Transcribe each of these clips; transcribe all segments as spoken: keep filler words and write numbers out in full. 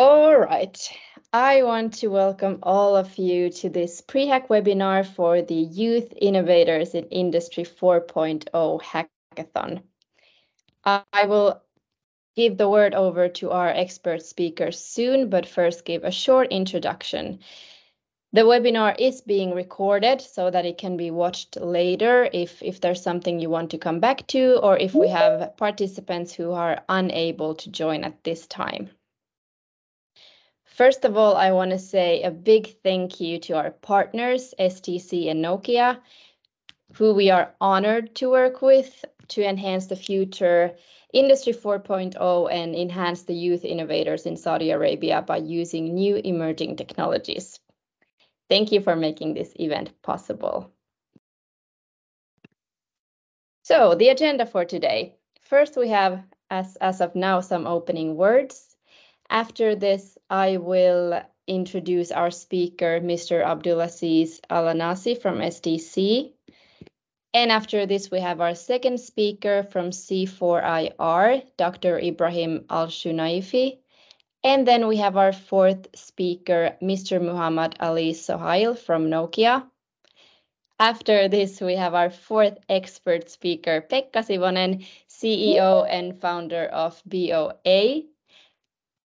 All right, I want to welcome all of you to this pre-hack webinar for the Youth Innovators in Industry four point oh Hackathon. I will give the word over to our expert speaker soon, but first give a short introduction. The webinar is being recorded so that it can be watched later if, if there's something you want to come back to, or if we have participants who are unable to join at this time. First of all, I want to say a big thank you to our partners, S T C and Nokia, who we are honored to work with to enhance the future Industry four point oh and enhance the youth innovators in Saudi Arabia by using new emerging technologies. Thank you for making this event possible. So the agenda for today. First, we have, as, as of now, some opening words. After this, I will introduce our speaker, Mister Abdulaziz Alenasi from S T C. And after this, we have our second speaker from C four I R, Doctor Ibrahim Alshunaifi. And then we have our fourth speaker, Mister Muhammad Ali Sohail from Nokia. After this, we have our fourth expert speaker, Pekka Sivonen, C E O and founder of B O A.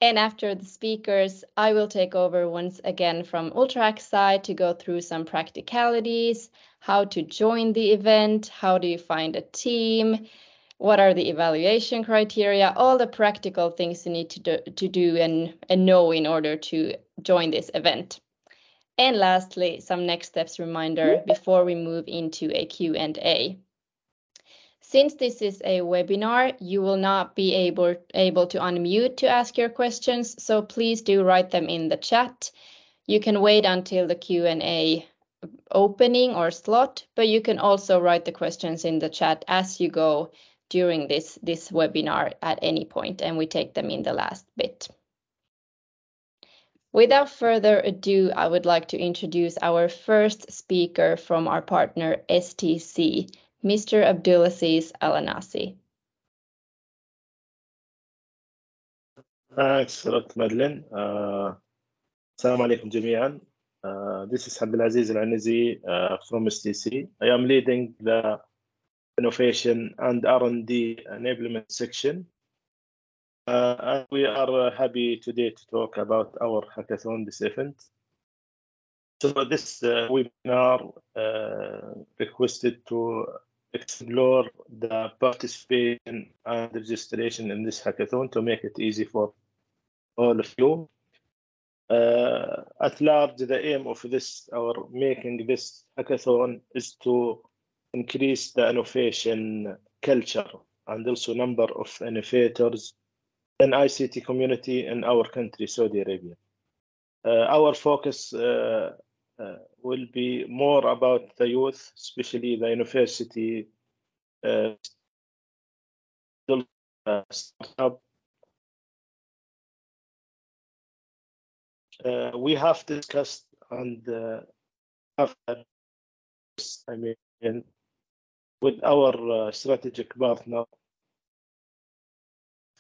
And after the speakers, I will take over once again from UltraX side to go through some practicalities, how to join the event, how do you find a team, what are the evaluation criteria, all the practical things you need to do, to do and, and know in order to join this event. And lastly, some next steps reminder before we move into a Q and A. Since this is a webinar, you will not be able, able to unmute to ask your questions, so please do write them in the chat. You can wait until the Q and A opening or slot, but you can also write the questions in the chat as you go during this, this webinar at any point, and we take them in the last bit. Without further ado, I would like to introduce our first speaker from our partner S T C. Mister Abdulaziz Alenasi. Thanks a lot, Madeleine. Assalamu alaikum jami'an. This is Abdulaziz Alenasi uh, from S T C. I am leading the Innovation and R and D Enablement section. Uh, and we are uh, happy today to talk about our hackathon, this event. So this uh, webinar uh, requested to explore the participation and registration in this hackathon to make it easy for all of you. Uh, at large, the aim of this, or making this hackathon, is to increase the innovation culture and also number of innovators in I C T community in our country, Saudi Arabia. Uh, our focus uh, uh, will be more about the youth, especially the university, uh, startup. Uh, we have discussed and uh, have, I mean, with our uh, strategic partner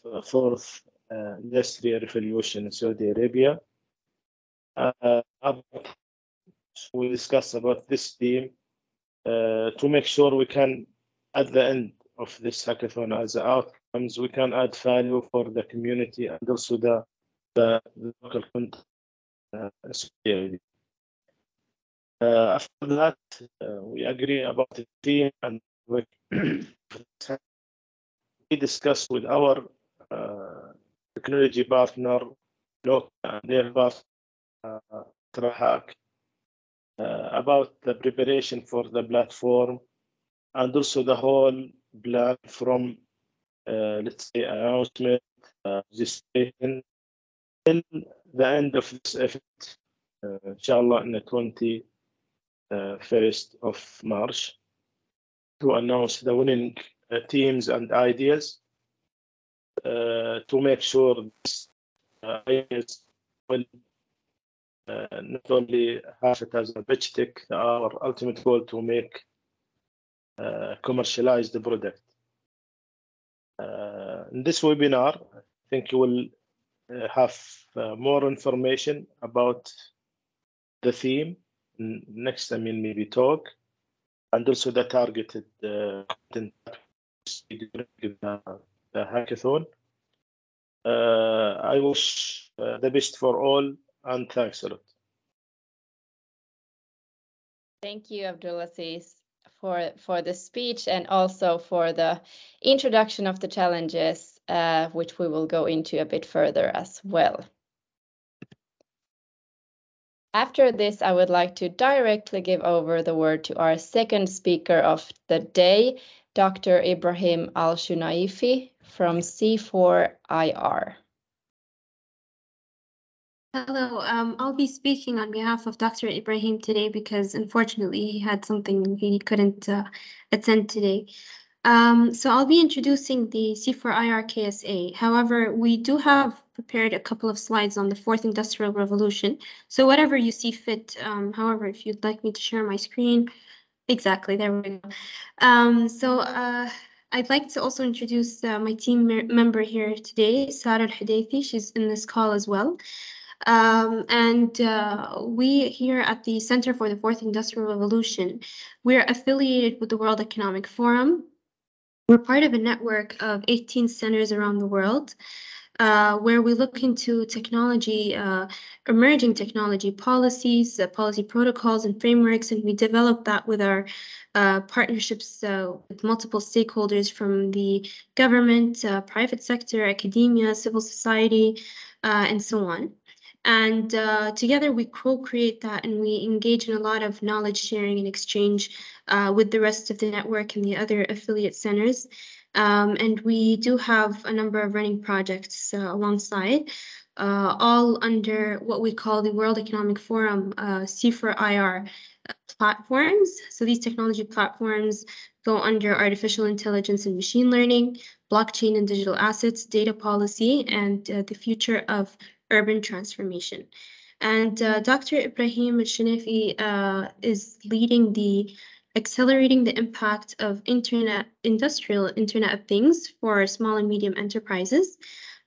for fourth uh, industrial revolution in Saudi Arabia. Uh, we discuss about this theme uh, to make sure we can, at the end of this hackathon, as outcomes, we can add value for the community and also the, the, the local content. Uh, uh, after that, uh, we agree about the theme and we, we discuss with our uh, technology partner, Lock, and their partner, Uh, UltraHack, uh, about the preparation for the platform and also the whole plan from uh, let's say announcement, uh, registration till the end of this effort, uh, inshallah, on the twenty-first of March, to announce the winning uh, teams and ideas uh, to make sure these uh, ideas will Uh, not only have it as a pitch deck, our ultimate goal to make uh, commercialize the product. Uh, in this webinar, I think you will uh, have uh, more information about the theme next, I mean, maybe talk, and also the targeted uh, content the, the hackathon. Uh, I wish uh, the best for all, and thanks a lot. Thank you, Abdulaziz, for for the speech and also for the introduction of the challenges, uh, which we will go into a bit further as well. After this, I would like to directly give over the word to our second speaker of the day, Doctor Ibrahim Alshunaifi from C four I R. Hello, um, I'll be speaking on behalf of Doctor Ibrahim today because unfortunately he had something he couldn't uh, attend today. Um, so I'll be introducing the C four I R K S A. However, we do have prepared a couple of slides on the fourth industrial revolution. So whatever you see fit, um, however, if you'd like me to share my screen. Exactly, there we go. Um, so uh, I'd like to also introduce uh, my team member here today, Saar al Deethi. She's in this call as well. Um, and uh, we here at the Center for the Fourth Industrial Revolution, we're affiliated with the World Economic Forum. We're part of a network of eighteen centers around the world, Uh, where we look into technology, uh, emerging technology policies, uh, policy protocols and frameworks, and we develop that with our uh, partnerships uh, with multiple stakeholders from the government, uh, private sector, academia, civil society, uh, and so on. And uh, together we co-create that, and we engage in a lot of knowledge sharing and exchange uh, with the rest of the network and the other affiliate centers. Um, and we do have a number of running projects uh, alongside, uh, all under what we call the World Economic Forum uh, C four I R platforms. So these technology platforms go under artificial intelligence and machine learning, blockchain and digital assets, data policy, and uh, the future of urban transformation. And uh, Doctor Ibrahim Alshunaifi uh, is leading the Accelerating the Impact of Internet, Industrial Internet of Things for Small and Medium Enterprises.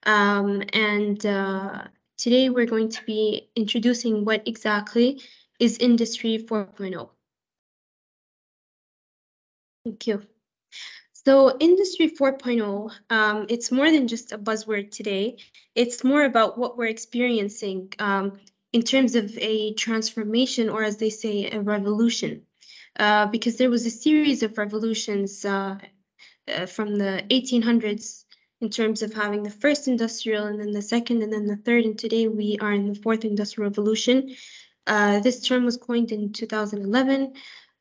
Um, and uh, today we're going to be introducing what exactly is Industry four point oh. Thank you. So Industry four point oh, um, it's more than just a buzzword today. It's more about what we're experiencing um, in terms of a transformation, or as they say, a revolution. Uh, because there was a series of revolutions uh, uh, from the eighteen hundreds in terms of having the first industrial, and then the second, and then the third, and today we are in the fourth industrial revolution. Uh, this term was coined in two thousand eleven,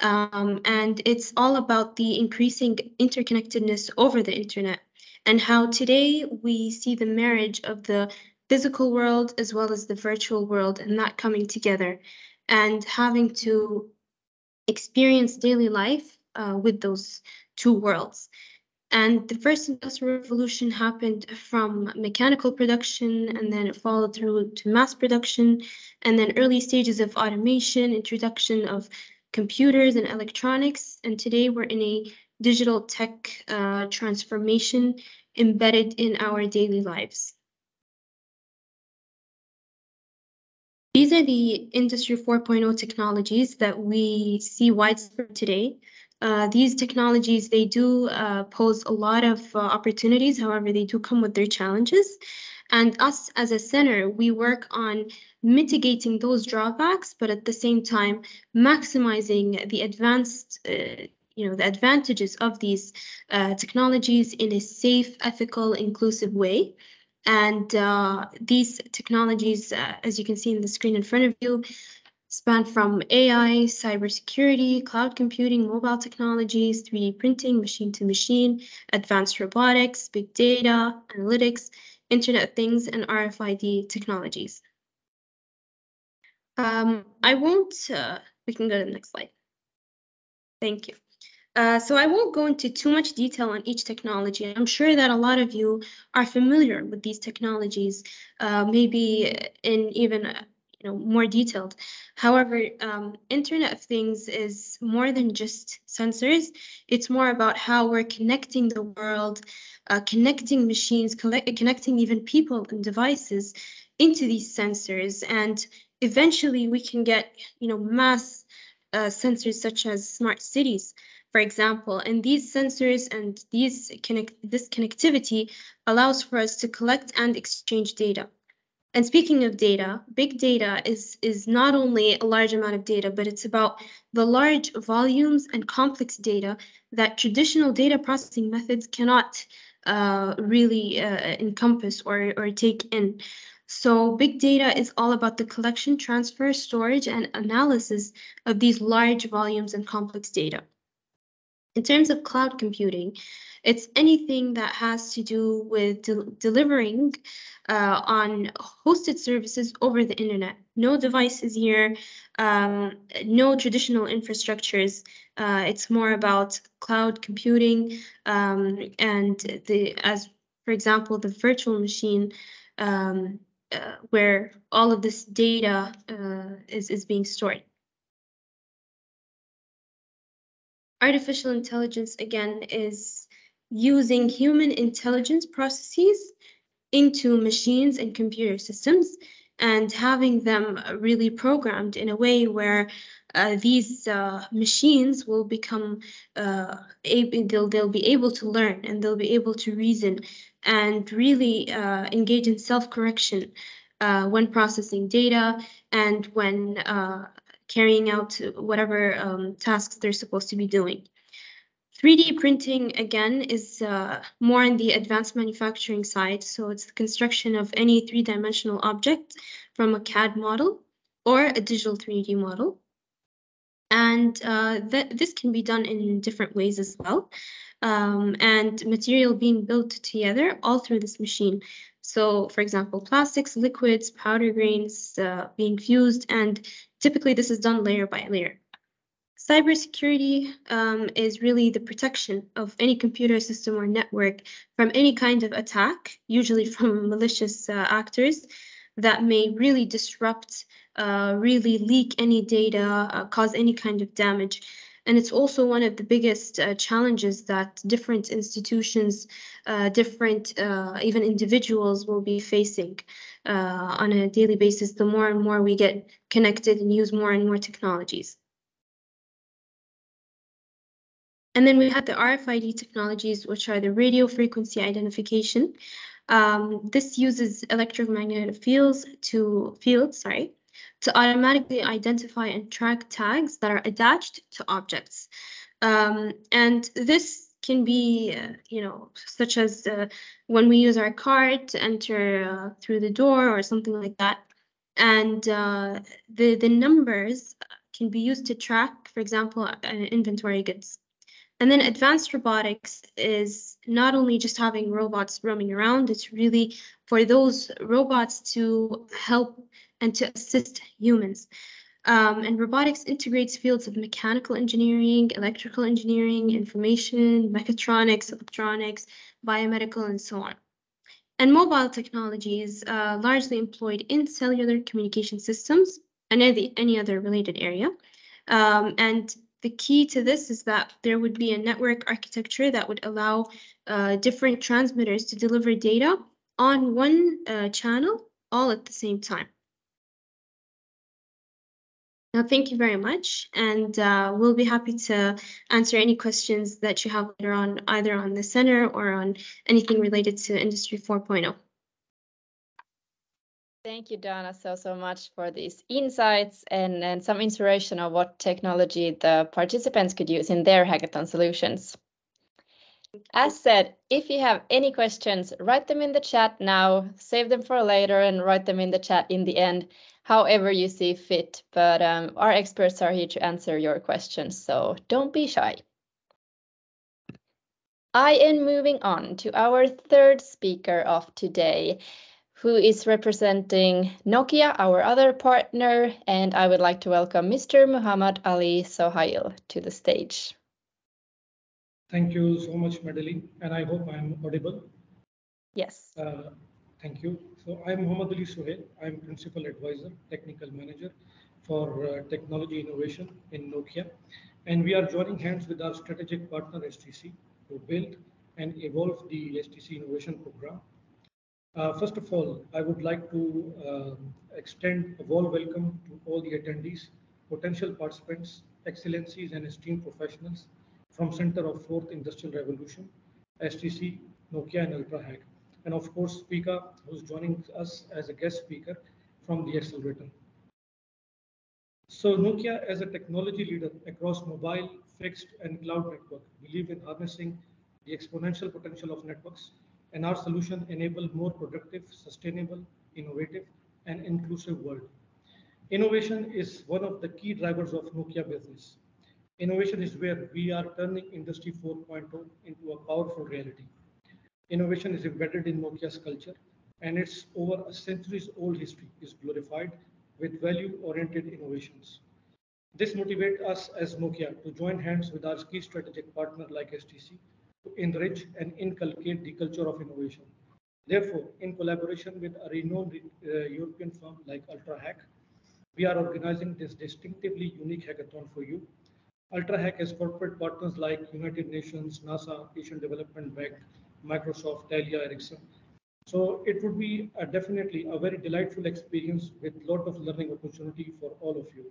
um, and it's all about the increasing interconnectedness over the internet, and how today we see the marriage of the physical world as well as the virtual world, and that coming together, and having to experience daily life uh, with those two worlds. And the first industrial revolution happened from mechanical production, and then it followed through to mass production, and then early stages of automation, introduction of computers and electronics. And today we're in a digital tech uh, transformation embedded in our daily lives. These are the Industry four point oh technologies that we see widespread today. Uh, these technologies, they do uh, pose a lot of uh, opportunities. However, they do come with their challenges. And us as a center, we work on mitigating those drawbacks, but at the same time, maximizing the advanced, uh, you know, the advantages of these uh, technologies in a safe, ethical, inclusive way. And uh, these technologies, uh, as you can see in the screen in front of you, span from A I, cybersecurity, cloud computing, mobile technologies, three D printing, machine-to-machine, advanced robotics, big data, analytics, Internet of Things, and R F I D technologies. Um, I won't, uh, we can go to the next slide. Thank you. Uh, so I won't go into too much detail on each technology. I'm sure that a lot of you are familiar with these technologies, uh, maybe in even you know, more detailed. However, um, Internet of Things is more than just sensors. It's more about how we're connecting the world, uh, connecting machines, collect connecting even people and devices into these sensors. And eventually we can get, you know, mass uh, sensors such as smart cities, for example, and these sensors and these connect this connectivity allows for us to collect and exchange data. And speaking of data, big data is, is not only a large amount of data, but it's about the large volumes and complex data that traditional data processing methods cannot uh, really uh, encompass or, or take in. So big data is all about the collection, transfer, storage, and analysis of these large volumes and complex data. In terms of cloud computing, it's anything that has to do with de delivering uh, on hosted services over the internet. No devices here, um, no traditional infrastructures. Uh, it's more about cloud computing um, and the, as for example, the virtual machine um, uh, where all of this data uh, is, is being stored. Artificial intelligence, again, is using human intelligence processes into machines and computer systems and having them really programmed in a way where uh, these uh, machines will become, uh, able, they'll, they'll be able to learn and they'll be able to reason and really uh, engage in self-correction uh, when processing data and when uh, carrying out whatever um, tasks they're supposed to be doing. three D printing, again, is uh, more in the advanced manufacturing side. So it's the construction of any three-dimensional object from a C A D model or a digital three D model. And uh, th this can be done in different ways as well. Um, and material being built together all through this machine. So, for example, plastics, liquids, powder grains uh, being fused, and typically this is done layer by layer. Cybersecurity um, is really the protection of any computer system or network from any kind of attack, usually from malicious uh, actors that may really disrupt, uh, really leak any data, uh, cause any kind of damage. And it's also one of the biggest uh, challenges that different institutions, uh, different uh, even individuals will be facing uh, on a daily basis, the more and more we get connected and use more and more technologies. And then we have the R F I D technologies, which are the radio frequency identification. Um, this uses electromagnetic fields to fields, sorry. to automatically identify and track tags that are attached to objects. Um, and this can be, uh, you know, such as uh, when we use our car to enter uh, through the door or something like that. And uh, the, the numbers can be used to track, for example, uh, inventory goods. And then advanced robotics is not only just having robots roaming around, it's really for those robots to help and to assist humans. Um, and robotics integrates fields of mechanical engineering, electrical engineering, information, mechatronics, electronics, biomedical, and so on. And mobile technology is uh, largely employed in cellular communication systems and any, any other related area. Um, and the key to this is that there would be a network architecture that would allow uh, different transmitters to deliver data on one uh, channel all at the same time. Now, thank you very much, and uh, we'll be happy to answer any questions that you have later on, either on the center or on anything related to Industry four point oh. Thank you, Donna, so, so much for these insights and, and some inspiration of what technology the participants could use in their hackathon solutions. As said, if you have any questions, write them in the chat now, save them for later, and write them in the chat in the end, however you see fit. But um, our experts are here to answer your questions, so don't be shy. I am moving on to our third speaker of today, who is representing Nokia, our other partner, and I would like to welcome Mister Muhammad Ali Sohail to the stage. Thank you so much, Madeleine, and I hope I'm audible. Yes. Uh, thank you. So I'm Muhammad Ali Sohail. I'm Principal Advisor, Technical Manager for uh, Technology Innovation in Nokia. And we are joining hands with our strategic partner S T C to build and evolve the S T C Innovation Program. Uh, first of all, I would like to uh, extend a warm welcome to all the attendees, potential participants, excellencies and esteemed professionals from Center of Fourth Industrial Revolution, S T C, Nokia and UltraHack. And of course, Pekka, who's joining us as a guest speaker from the accelerator. So Nokia, as a technology leader across mobile, fixed and cloud network, believe in harnessing the exponential potential of networks, and our solution enable more productive, sustainable, innovative and inclusive world. Innovation is one of the key drivers of Nokia business. Innovation is where we are turning Industry four point oh into a powerful reality. Innovation is embedded in Nokia's culture, and its over a centuries-old history is glorified with value-oriented innovations. This motivates us as Nokia to join hands with our key strategic partner like S T C to enrich and inculcate the culture of innovation. Therefore, in collaboration with a renowned uh, European firm like UltraHack, we are organizing this distinctively unique hackathon for you. UltraHack has corporate partners like United Nations, NASA, Asian Development Bank, Microsoft, Telia, Ericsson. So it would be a definitely a very delightful experience with a lot of learning opportunity for all of you.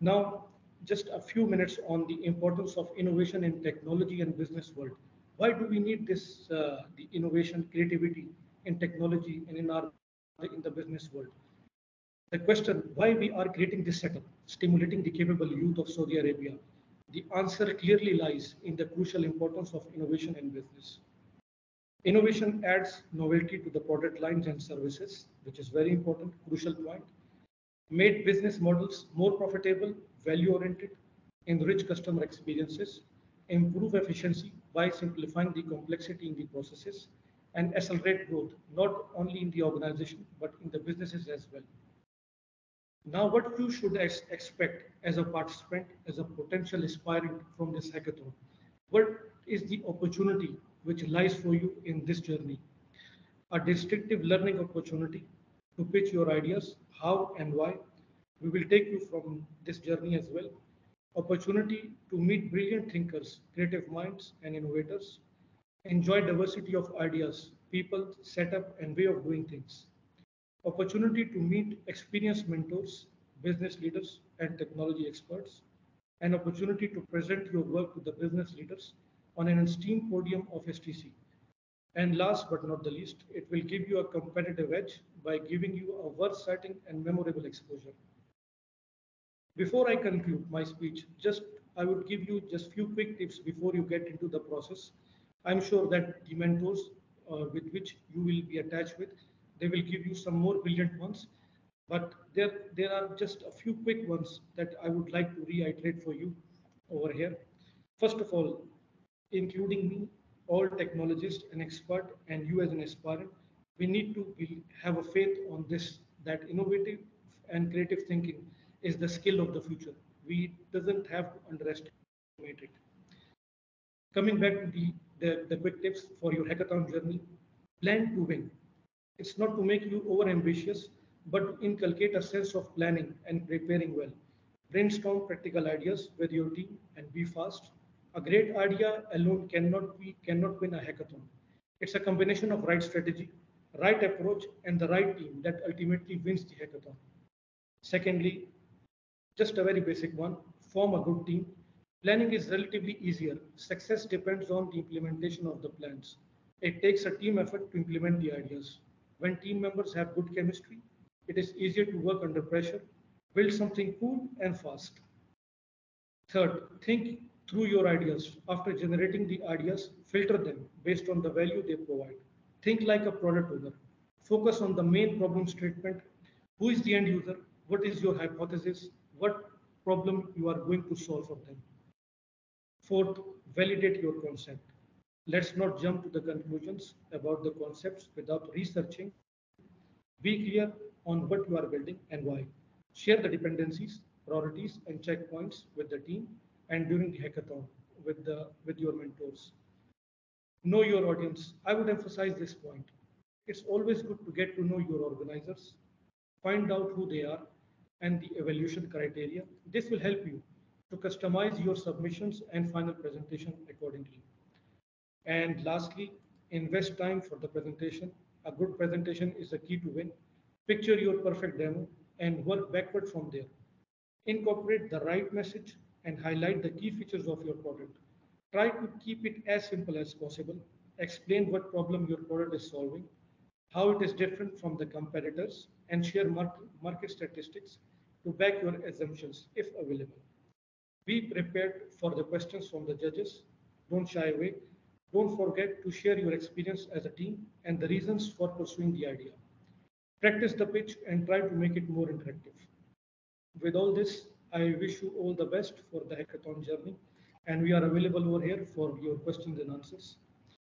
Now, just a few minutes on the importance of innovation in technology and business world. Why do we need this, uh, the innovation, creativity in technology and in our in the business world? The question, why we are creating this setup, stimulating the capable youth of Saudi Arabia? The answer clearly lies in the crucial importance of innovation in business. Innovation adds novelty to the product lines and services, which is very important, crucial point. Made business models more profitable, value-oriented, enrich customer experiences, improve efficiency by simplifying the complexity in the processes, and accelerate growth, not only in the organization, but in the businesses as well. Now, what you should expect as a participant, as a potential aspirant from this hackathon? What is the opportunity which lies for you in this journey? A distinctive learning opportunity to pitch your ideas, how and why. We will take you from this journey as well. Opportunity to meet brilliant thinkers, creative minds and innovators. Enjoy diversity of ideas, people, setup and way of doing things. Opportunity to meet experienced mentors, business leaders and technology experts, and opportunity to present your work to the business leaders on an esteemed podium of S T C. And last but not the least, it will give you a competitive edge by giving you a worth-citing and memorable exposure. Before I conclude my speech, just I would give you just few quick tips before you get into the process. I'm sure that the mentors uh, with which you will be attached with, they will give you some more brilliant ones, but there, there are just a few quick ones that I would like to reiterate for you over here. First of all, including me, all technologists and expert, and you as an aspirant, we need to be, have a faith on this, that innovative and creative thinking is the skill of the future. We doesn't have to underestimate it. Coming back to the, the, the quick tips for your hackathon journey, plan to win. It's not to make you overambitious, but to inculcate a sense of planning and preparing well. Brainstorm practical ideas with your team and be fast. A great idea alone cannot be, cannot win a hackathon. It's a combination of right strategy, right approach, and the right team that ultimately wins the hackathon. Secondly, just a very basic one, form a good team. Planning is relatively easier. Success depends on the implementation of the plans. It takes a team effort to implement the ideas. When team members have good chemistry, it is easier to work under pressure, build something cool and fast. Third, think through your ideas. After generating the ideas, filter them based on the value they provide. Think like a product owner. Focus on the main problem statement. Who is the end user? What is your hypothesis? What problem you are going to solve for them? Fourth, validate your concept. Let's not jump to the conclusions about the concepts without researching. Be clear on what you are building and why. Share the dependencies, priorities, and checkpoints with the team and during the hackathon with, the, with your mentors. Know your audience. I would emphasize this point. it's always good to get to know your organizers, find out who they are and the evaluation criteria. This will help you to customize your submissions and final presentation accordingly. And lastly, invest time for the presentation. A good presentation is the key to win. Picture your perfect demo and work backward from there. Incorporate the right message and highlight the key features of your product. Try to keep it as simple as possible. Explain what problem your product is solving, how it is different from the competitors, and share market, market statistics to back your assumptions if available. Be prepared for the questions from the judges. Don't shy away. Don't forget to share your experience as a team and the reasons for pursuing the idea. Practice the pitch and try to make it more interactive. With all this, I wish you all the best for the hackathon journey, and we are available over here for your questions and answers.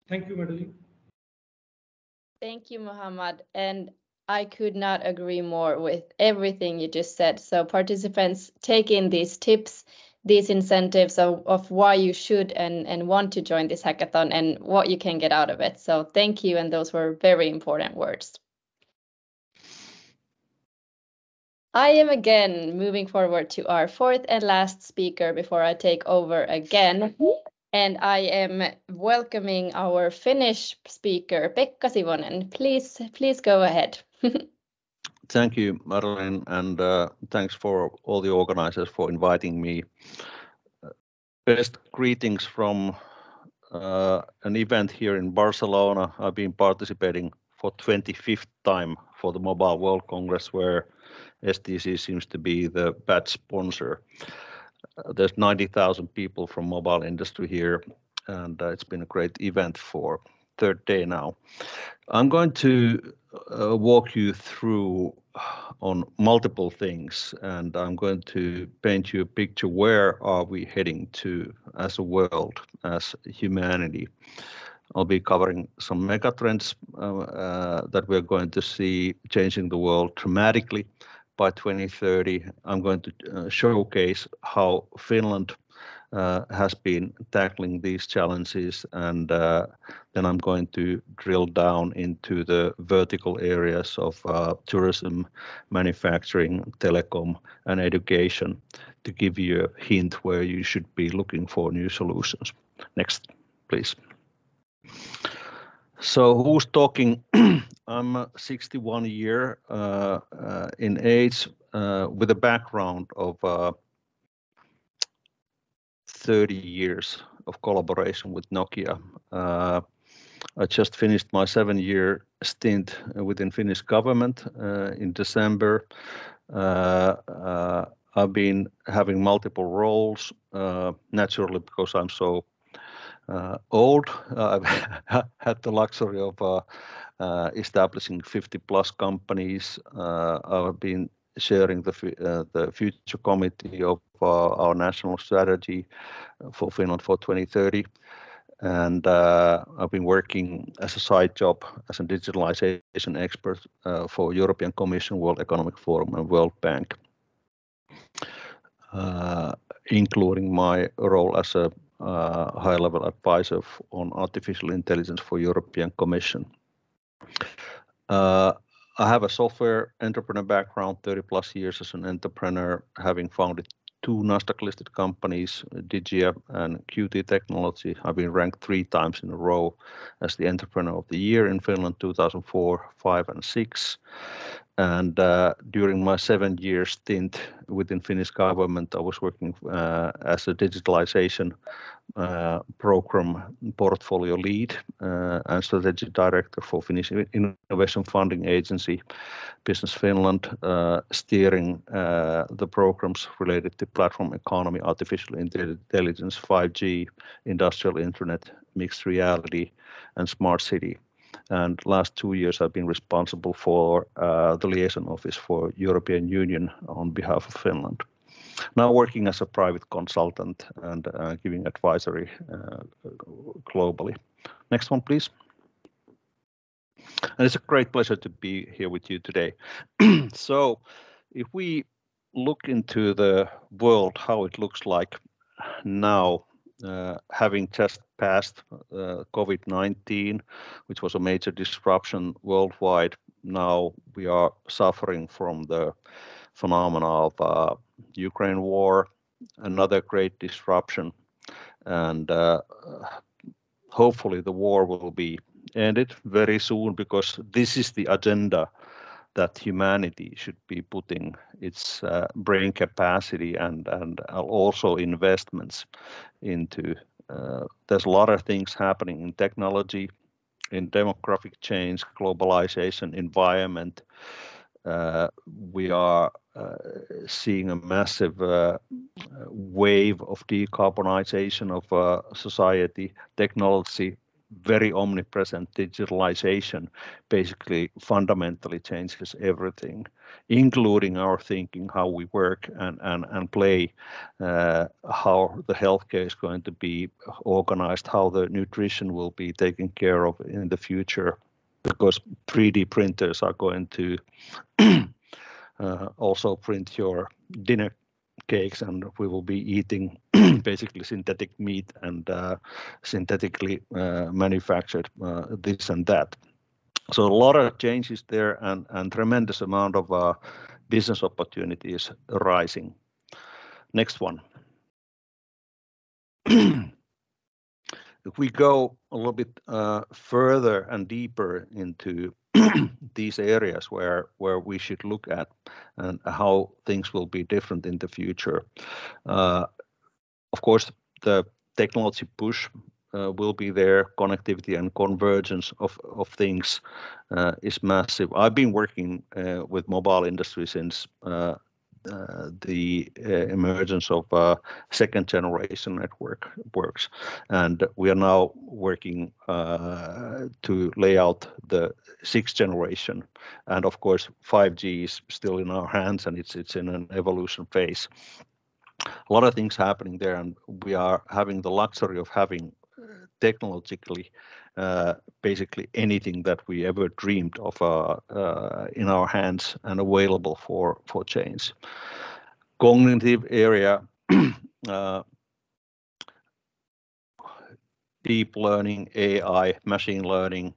Thank you, Madeleine. Thank you, Muhammad. And I could not agree more with everything you just said. So participants, take in these tips, these incentives of, of why you should and, and want to join this hackathon and what you can get out of it. So thank you. And those were very important words. I am again moving forward to our fourth and last speaker before I take over again. And I am welcoming our Finnish speaker, Pekka Sivonen. Please, please go ahead. Thank you, Madeleine, and uh, thanks for all the organizers for inviting me. Best greetings from uh, an event here in Barcelona. I've been participating for twenty-fifth time for the Mobile World Congress, where S T C seems to be the bad sponsor. Uh, there's ninety thousand people from mobile industry here, and uh, it's been a great event for third day now. I'm going to uh, walk you through on multiple things, and I'm going to paint you a picture. Where are we heading to as a world, as humanity? I'll be covering some megatrends uh, uh, that we're going to see changing the world dramatically by twenty thirty. I'm going to uh, showcase how Finland uh, has been tackling these challenges, and uh, then I'm going to drill down into the vertical areas of uh, tourism, manufacturing, telecom, and education to give you a hint where you should be looking for new solutions. Next, please. So who's talking? I'm sixty-one year uh, uh, in age uh, with a background of uh, thirty years of collaboration with Nokia. Uh, I just finished my seven year stint within Finnish government uh, in December. Uh, uh, I've been having multiple roles, uh, naturally because I'm so Uh, old. Uh, I've had the luxury of uh, uh, establishing fifty plus companies. Uh, I've been sharing the, uh, the future committee of uh, our national strategy for Finland for twenty thirty. And uh, I've been working as a side job as a digitalization expert uh, for European Commission, World Economic Forum and World Bank, uh, including my role as a Uh, high-level advisor on artificial intelligence for European Commission. Uh, I have a software entrepreneur background, thirty plus years as an entrepreneur, having founded two Nasdaq-listed companies, Digia and Q T Technology. I've been ranked three times in a row as the Entrepreneur of the Year in Finland, two thousand four, five, and six. And uh, during my seven-year stint within Finnish government, I was working uh, as a digitalization uh, program portfolio lead uh, and strategy director for Finnish Innovation Funding Agency, Business Finland, uh, steering uh, the programs related to platform economy, artificial intelligence, five G, industrial internet, mixed reality, and smart city. And last two years, I've been responsible for uh, the liaison office for European Union on behalf of Finland. Now working as a private consultant and uh, giving advisory uh, globally. Next one, please. And it's a great pleasure to be here with you today. So if we look into the world, how it looks like now, uh, having just passed uh, COVID nineteen, which was a major disruption worldwide, now we are suffering from the phenomena of uh, Ukraine war, another great disruption, and uh, hopefully the war will be ended very soon, because this is the agenda that humanity should be putting its uh, brain capacity and, and also investments into. Uh, there's a lot of things happening in technology, in demographic change, globalization, environment. Uh, we are uh, seeing a massive uh, wave of decarbonization of uh, society, technology, very omnipresent. Digitalization basically fundamentally changes everything, including our thinking, how we work and, and, and play, uh, how the healthcare is going to be organized, how the nutrition will be taken care of in the future, because three D printers are going to uh, also print your dinner cakes, and we will be eating basically synthetic meat and uh, synthetically uh, manufactured uh, this and that. So a lot of changes there, and, and tremendous amount of uh, business opportunities arising. Next one. If we go a little bit uh, further and deeper into these areas where where we should look at and how things will be different in the future, uh, of course the technology push uh, will be there. Connectivity and convergence of of things uh, is massive. I've been working uh, with mobile industry since uh, Uh, the uh, emergence of uh, second generation network works, and we are now working uh, to lay out the sixth generation, and of course five G is still in our hands, and it's it's in an evolution phase. A lot of things happening there, and we are having the luxury of having technologically uh, basically anything that we ever dreamed of uh, uh, in our hands and available for, for change. Cognitive area, uh, deep learning, A I, machine learning,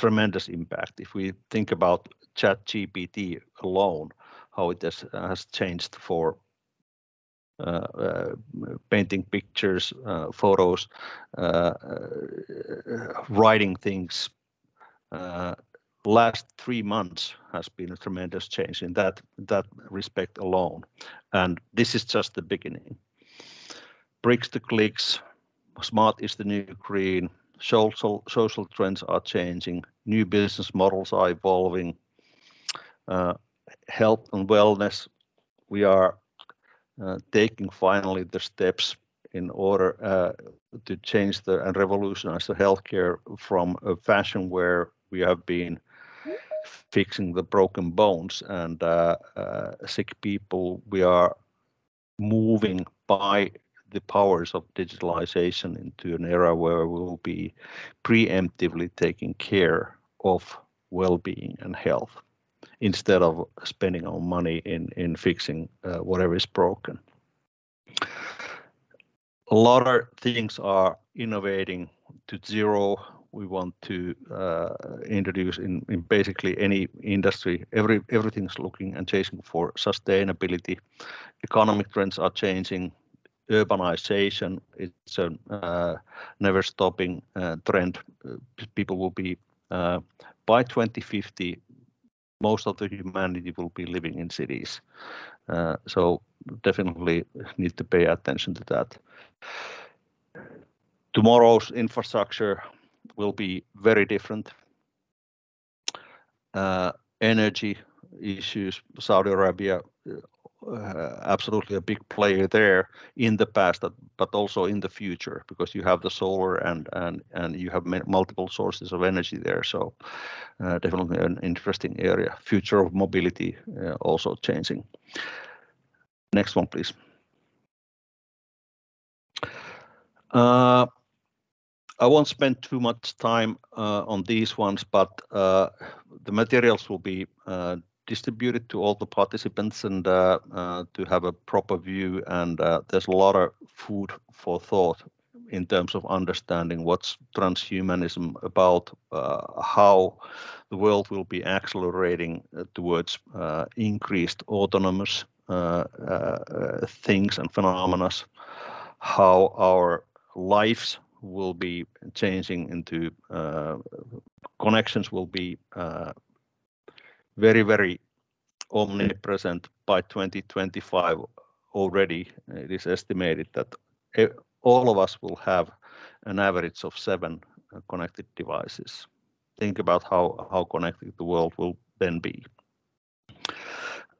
tremendous impact. If we think about Chat G P T alone, how it has, has changed for Uh, uh, painting pictures, uh, photos, uh, uh, writing things. Uh, last three months has been a tremendous change in that that respect alone, and this is just the beginning. Bricks to clicks, smart is the new green. Social social trends are changing. New business models are evolving. Uh, health and wellness, we are Uh, taking finally the steps in order uh, to change the and revolutionize the healthcare from a fashion where we have been fixing the broken bones and uh, uh, sick people. We are moving by the powers of digitalization into an era where we will be preemptively taking care of well-being and health, instead of spending our money in, in fixing uh, whatever is broken. A lot of things are innovating to zero. We want to uh, introduce in, in basically any industry, every everything's looking and chasing for sustainability. Economic trends are changing. Urbanization, it's a uh, never stopping uh, trend. People will be, uh, by twenty fifty, most of the humanity will be living in cities, uh, so definitely need to pay attention to that. Tomorrow's infrastructure will be very different. Uh, energy issues, Saudi Arabia, uh, absolutely a big player there in the past, but also in the future, because you have the solar and and and you have multiple sources of energy there. So uh, definitely an interesting area. Future of mobility uh, also changing. Next one, please. Uh, I won't spend too much time uh, on these ones, but uh, the materials will be uh, distribute it to all the participants and uh, uh, to have a proper view. And uh, there's a lot of food for thought in terms of understanding what's transhumanism about, uh, how the world will be accelerating towards uh, increased autonomous uh, uh, things and phenomena, how our lives will be changing into uh, connections will be uh, very, very omnipresent by twenty twenty-five already. It is estimated that all of us will have an average of seven connected devices. Think about how, how connected the world will then be.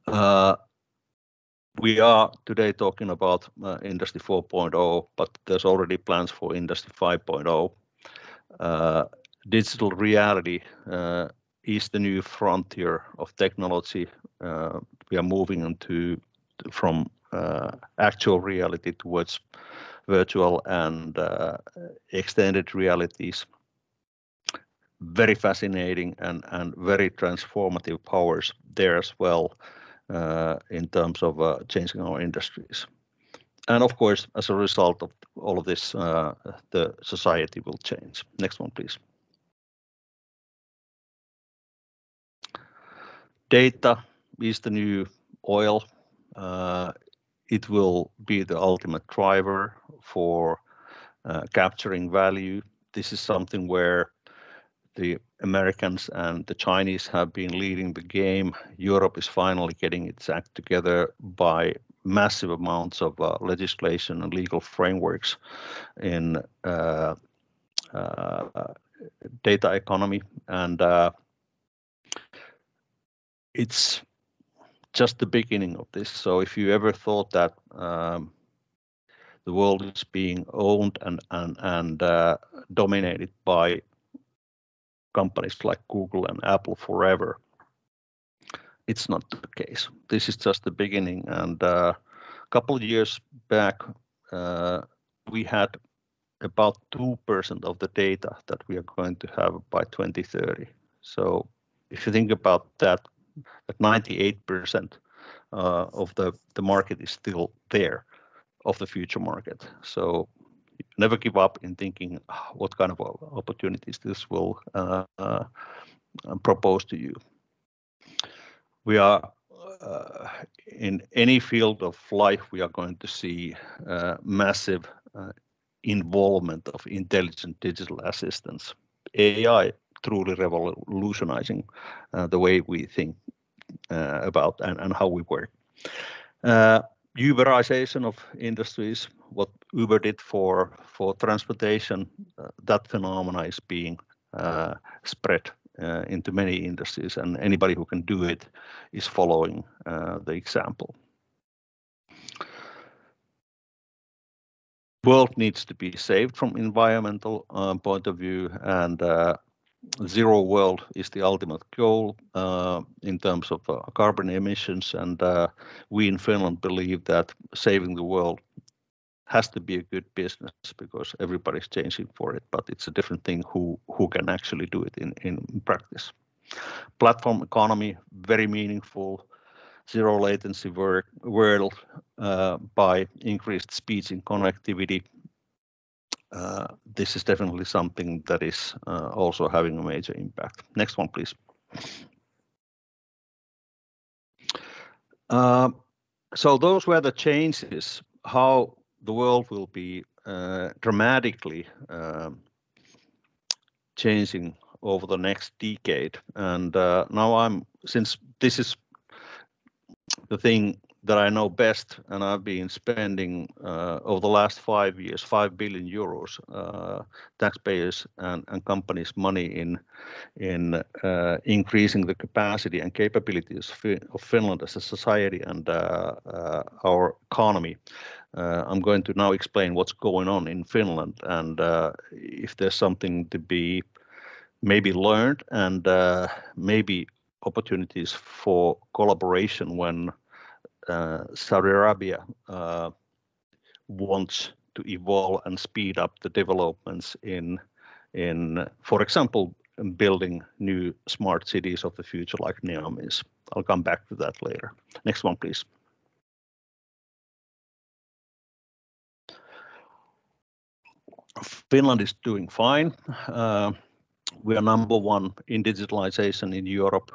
Uh, we are today talking about uh, Industry four point oh, but there's already plans for Industry five point oh. Uh, digital reality uh, is the new frontier of technology. Uh, we are moving into from uh, actual reality towards virtual and uh, extended realities. Very fascinating and, and very transformative powers there as well uh, in terms of uh, changing our industries. And of course, as a result of all of this, uh, the society will change. Next one, please. Data is the new oil. Uh, it will be the ultimate driver for uh, capturing value. This is something where the Americans and the Chinese have been leading the game. Europe is finally getting its act together by massive amounts of uh, legislation and legal frameworks in uh, uh, data economy. And uh, it's just the beginning of this. So if you ever thought that um, the world is being owned and and, and uh, dominated by companies like Google and Apple forever, it's not the case. This is just the beginning. And uh, a couple of years back, uh, we had about two percent of the data that we are going to have by twenty thirty. So if you think about that, that ninety-eight percent uh, of the, the market is still there, of the future market. So never give up in thinking what kind of opportunities this will uh, uh, propose to you. We are uh, in any field of life, we are going to see uh, massive uh, involvement of intelligent digital assistants. A I truly revolutionizing uh, the way we think uh, about and, and how we work. Uh, Uberization of industries, what Uber did for, for transportation, uh, that phenomena is being uh, spread uh, into many industries, and anybody who can do it is following uh, the example. World needs to be saved from environmental um, point of view, and uh, zero world is the ultimate goal uh, in terms of uh, carbon emissions, and uh, we in Finland believe that saving the world has to be a good business because everybody's changing for it, but it's a different thing who, who can actually do it in, in practice. Platform economy, very meaningful, zero latency work, world uh, by increased speeds in connectivity. Uh, this is definitely something that is uh, also having a major impact. Next one, please. Uh, so those were the changes, how the world will be uh, dramatically uh, changing over the next decade. And uh, now I'm, since this is the thing that I know best, and I've been spending uh, over the last five years, five billion euros, uh, taxpayers and, and companies' money in in uh, increasing the capacity and capabilities of Finland as a society and uh, uh, our economy. Uh, I'm going to now explain what's going on in Finland, and uh, if there's something to be maybe learned, and uh, maybe opportunities for collaboration when Uh, Saudi Arabia uh, wants to evolve and speed up the developments in, in, for example, building new smart cities of the future like Neom is. I'll come back to that later. Next one, please. Finland is doing fine. Uh, we are number one in digitalization in Europe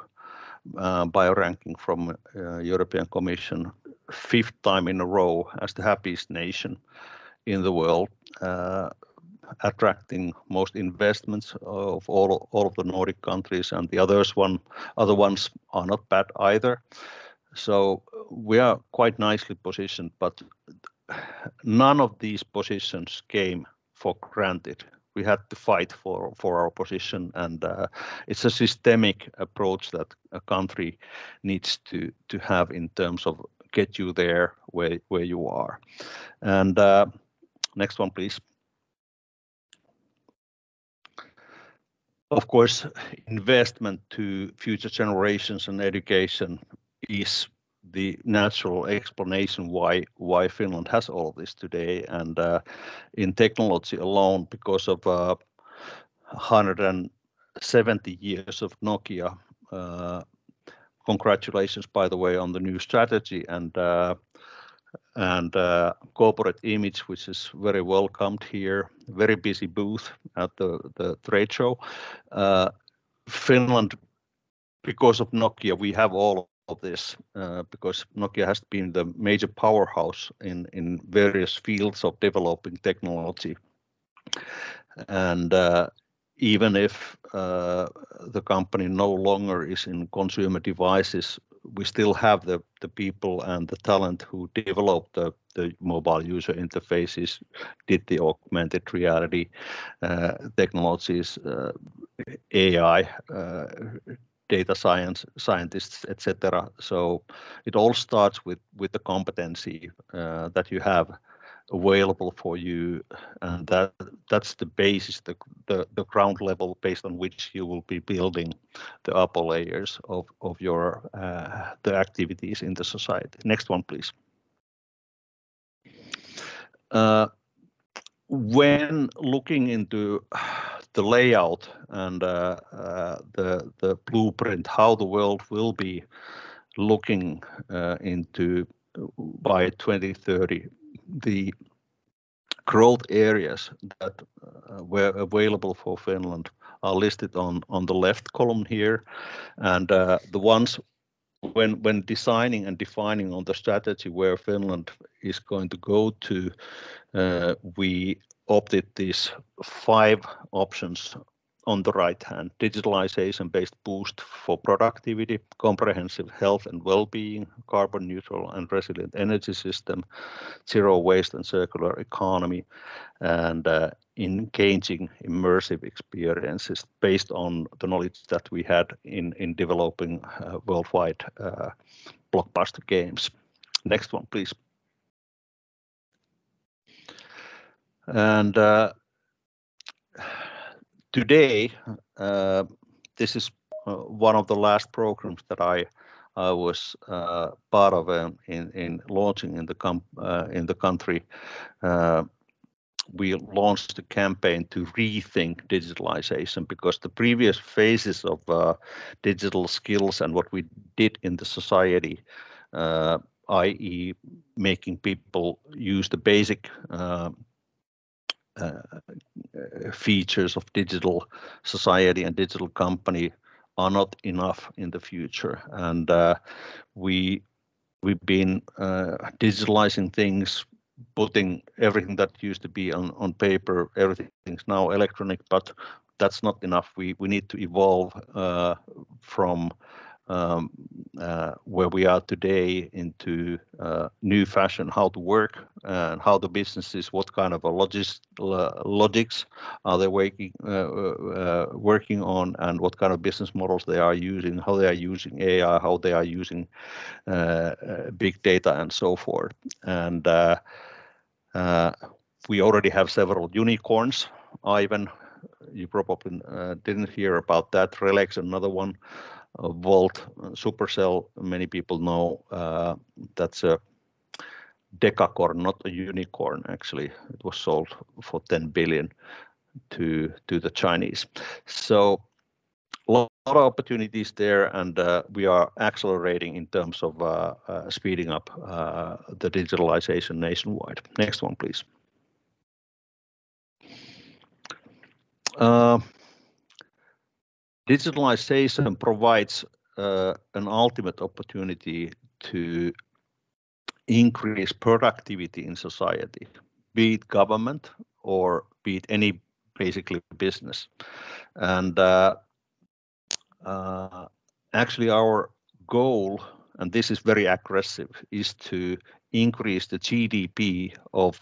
uh, by a ranking from uh, European Commission, fifth time in a row as the happiest nation in the world, uh, attracting most investments of all, all of the Nordic countries, and the others one other ones are not bad either. So we are quite nicely positioned, but none of these positions came for granted. We had to fight for, for our position, and uh, it's a systemic approach that a country needs to, to have in terms of get you there where, where you are. And uh, next one, please. Of course, investment to future generations and education is the natural explanation why why Finland has all of this today, and uh, in technology alone, because of uh, one hundred seventy years of Nokia. Uh, congratulations, by the way, on the new strategy and uh, and uh, corporate image, which is very welcomed here. Very busy booth at the the trade show. Uh, Finland, because of Nokia, we have all of this, uh, because Nokia has been the major powerhouse in, in various fields of developing technology. And uh, even if uh, the company no longer is in consumer devices, we still have the, the people and the talent who developed the, the mobile user interfaces, did the augmented reality uh, technologies, uh, A I, uh, data science, scientists, et cetera. So it all starts with, with the competency uh, that you have available for you, and that that's the basis, the, the, the ground level based on which you will be building the upper layers of, of your uh, the activities in the society. Next one, please. Uh, when looking into the layout and uh, uh, the, the blueprint, how the world will be looking uh, into by twenty thirty, the growth areas that uh, were available for Finland are listed on, on the left column here, and uh, the ones when, when designing and defining on the strategy where Finland is going to go to, uh, we opted these five options on the right hand: digitalization-based boost for productivity, comprehensive health and well-being, carbon neutral and resilient energy system, zero waste and circular economy, and uh, engaging immersive experiences based on the knowledge that we had in, in developing uh, worldwide uh, blockbuster games. Next one, please. And uh, today, uh, this is uh, one of the last programs that I I was uh, part of uh, in in launching in the com uh, in the country. Uh, we launched a campaign to rethink digitalization, because the previous phases of uh, digital skills and what we did in the society, uh, that is, making people use the basic Uh, Uh, features of digital society and digital company, are not enough in the future, and uh, we we've been uh, digitalizing things, putting everything that used to be on on paper, everything's now electronic, but that's not enough. We we need to evolve uh, from Um, uh, where we are today into uh, new fashion, how to work and how the businesses, what kind of a logis, uh, logics are they working, uh, uh, working on, and what kind of business models they are using, how they are using A I, how they are using uh, uh, big data and so forth. And uh, uh, we already have several unicorns. Ivan, you probably uh, didn't hear about that. Relax, another one. Uh, Volt, uh, Supercell, many people know uh, that's a decacorn, not a unicorn. Actually, it was sold for ten billion to to the Chinese. So of opportunities there, and uh, we are accelerating in terms of uh, uh, speeding up uh, the digitalization nationwide. Next one, please. Uh, digitalization provides uh, an ultimate opportunity to increase productivity in society, be it government or be it any basically business. And uh, uh, actually our goal, and this is very aggressive, is to increase the G D P of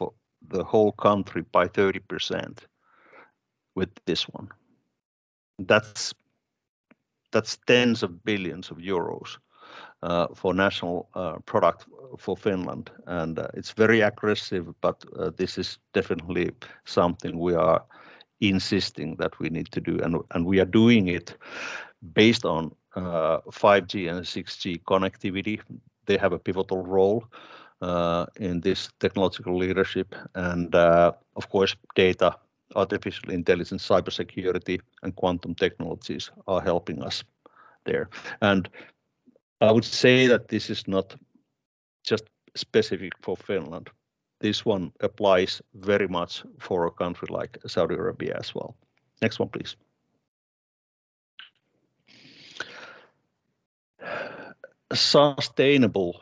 the whole country by thirty percent with this one. That's, that's tens of billions of euros uh, for national uh, product for Finland. And uh, it's very aggressive, but uh, this is definitely something we are insisting that we need to do. And, and we are doing it based on uh, five G and six G connectivity. They have a pivotal role uh, in this technological leadership. And uh, of course, data, artificial intelligence, cybersecurity, and quantum technologies are helping us there. And I would say that this is not just specific for Finland. This one applies very much for a country like Saudi Arabia as well. Next one, please. Sustainable,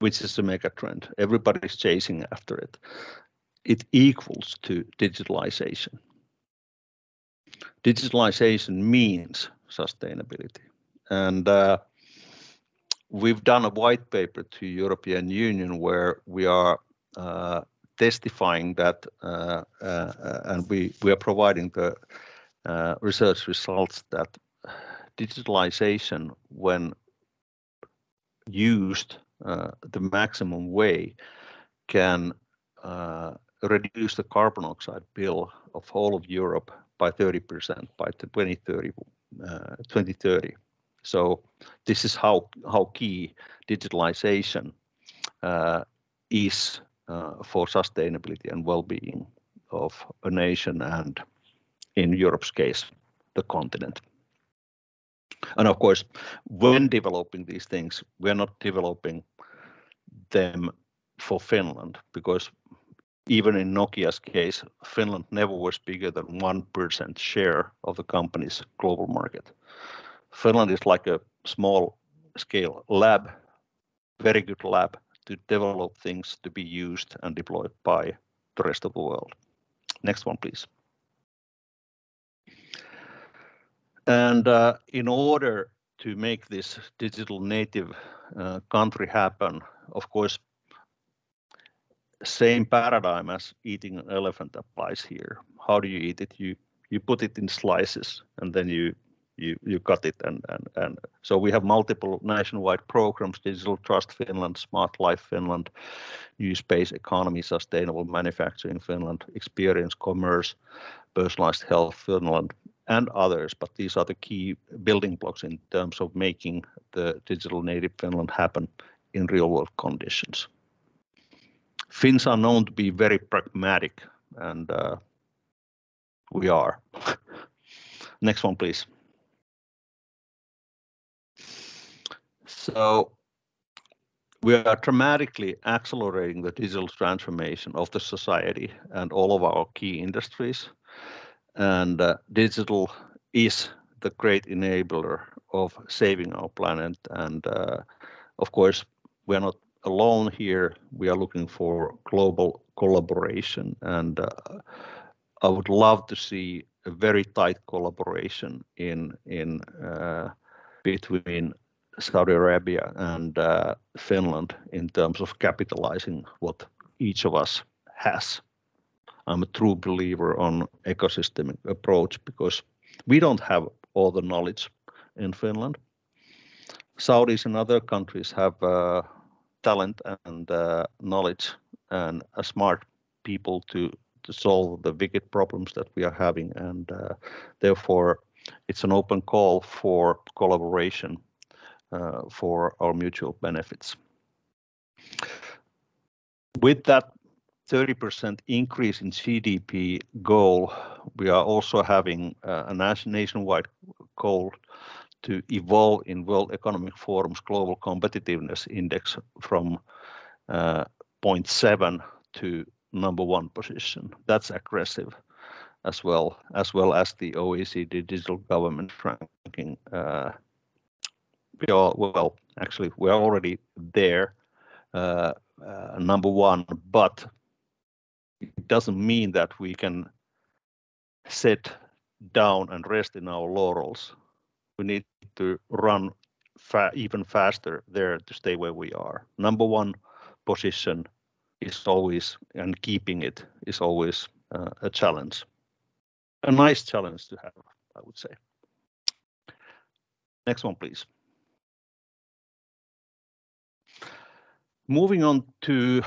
which is the mega trend. Everybody's chasing after it. It equals to digitalization. Digitalization means sustainability. And uh, we've done a white paper to European Union where we are uh, testifying that uh, uh, and we, we are providing the uh, research results that digitalization, when used uh, the maximum way, can uh, reduce the carbon dioxide bill of all of Europe by thirty percent by twenty thirty. Uh, twenty thirty. So this is how how key digitalization uh, is uh, for sustainability and well-being of a nation, and in Europe's case, the continent. And of course, when developing these things, we're not developing them for Finland, because even in Nokia's case, Finland never was bigger than one percent share of the company's global market. Finland is like a small scale lab, very good lab to develop things to be used and deployed by the rest of the world. Next one, please. And uh, in order to make this digital native uh, country happen, of course, same paradigm as eating an elephant applies here. How do you eat it? You you put it in slices, and then you you you cut it, and and and so we have multiple nationwide programs: Digital Trust Finland, Smart Life Finland, New Space Economy, Sustainable Manufacturing Finland, Experience Commerce, Personalized Health Finland, and others. But these are the key building blocks in terms of making the digital native Finland happen in real world conditions. Finns are known to be very pragmatic, and uh, we are. Next one, please. So we are dramatically accelerating the digital transformation of the society and all of our key industries. And uh, digital is the great enabler of saving our planet. And uh, of course, we're not alone here. We are looking for global collaboration, and uh, I would love to see a very tight collaboration in in uh, between Saudi Arabia and uh, Finland in terms of capitalizing what each of us has. I'm a true believer on ecosystemic approach, because we don't have all the knowledge in Finland. Saudis and other countries have uh, talent and uh, knowledge and uh, smart people to, to solve the wicked problems that we are having. And uh, therefore, it's an open call for collaboration uh, for our mutual benefits. With that, thirty percent increase in G D P goal, we are also having a nationwide goal to evolve in World Economic Forum's Global Competitiveness Index from uh, zero point seven to number one position. That's aggressive, as well as well as the O E C D digital government ranking. Uh, we are well, actually, we're already there, uh, uh, number one, but it doesn't mean that we can sit down and rest in our laurels. We need to run fa even faster there to stay where we are. Number one position is always, and keeping it is always uh, a challenge. A nice challenge to have, I would say. Next one, please. Moving on to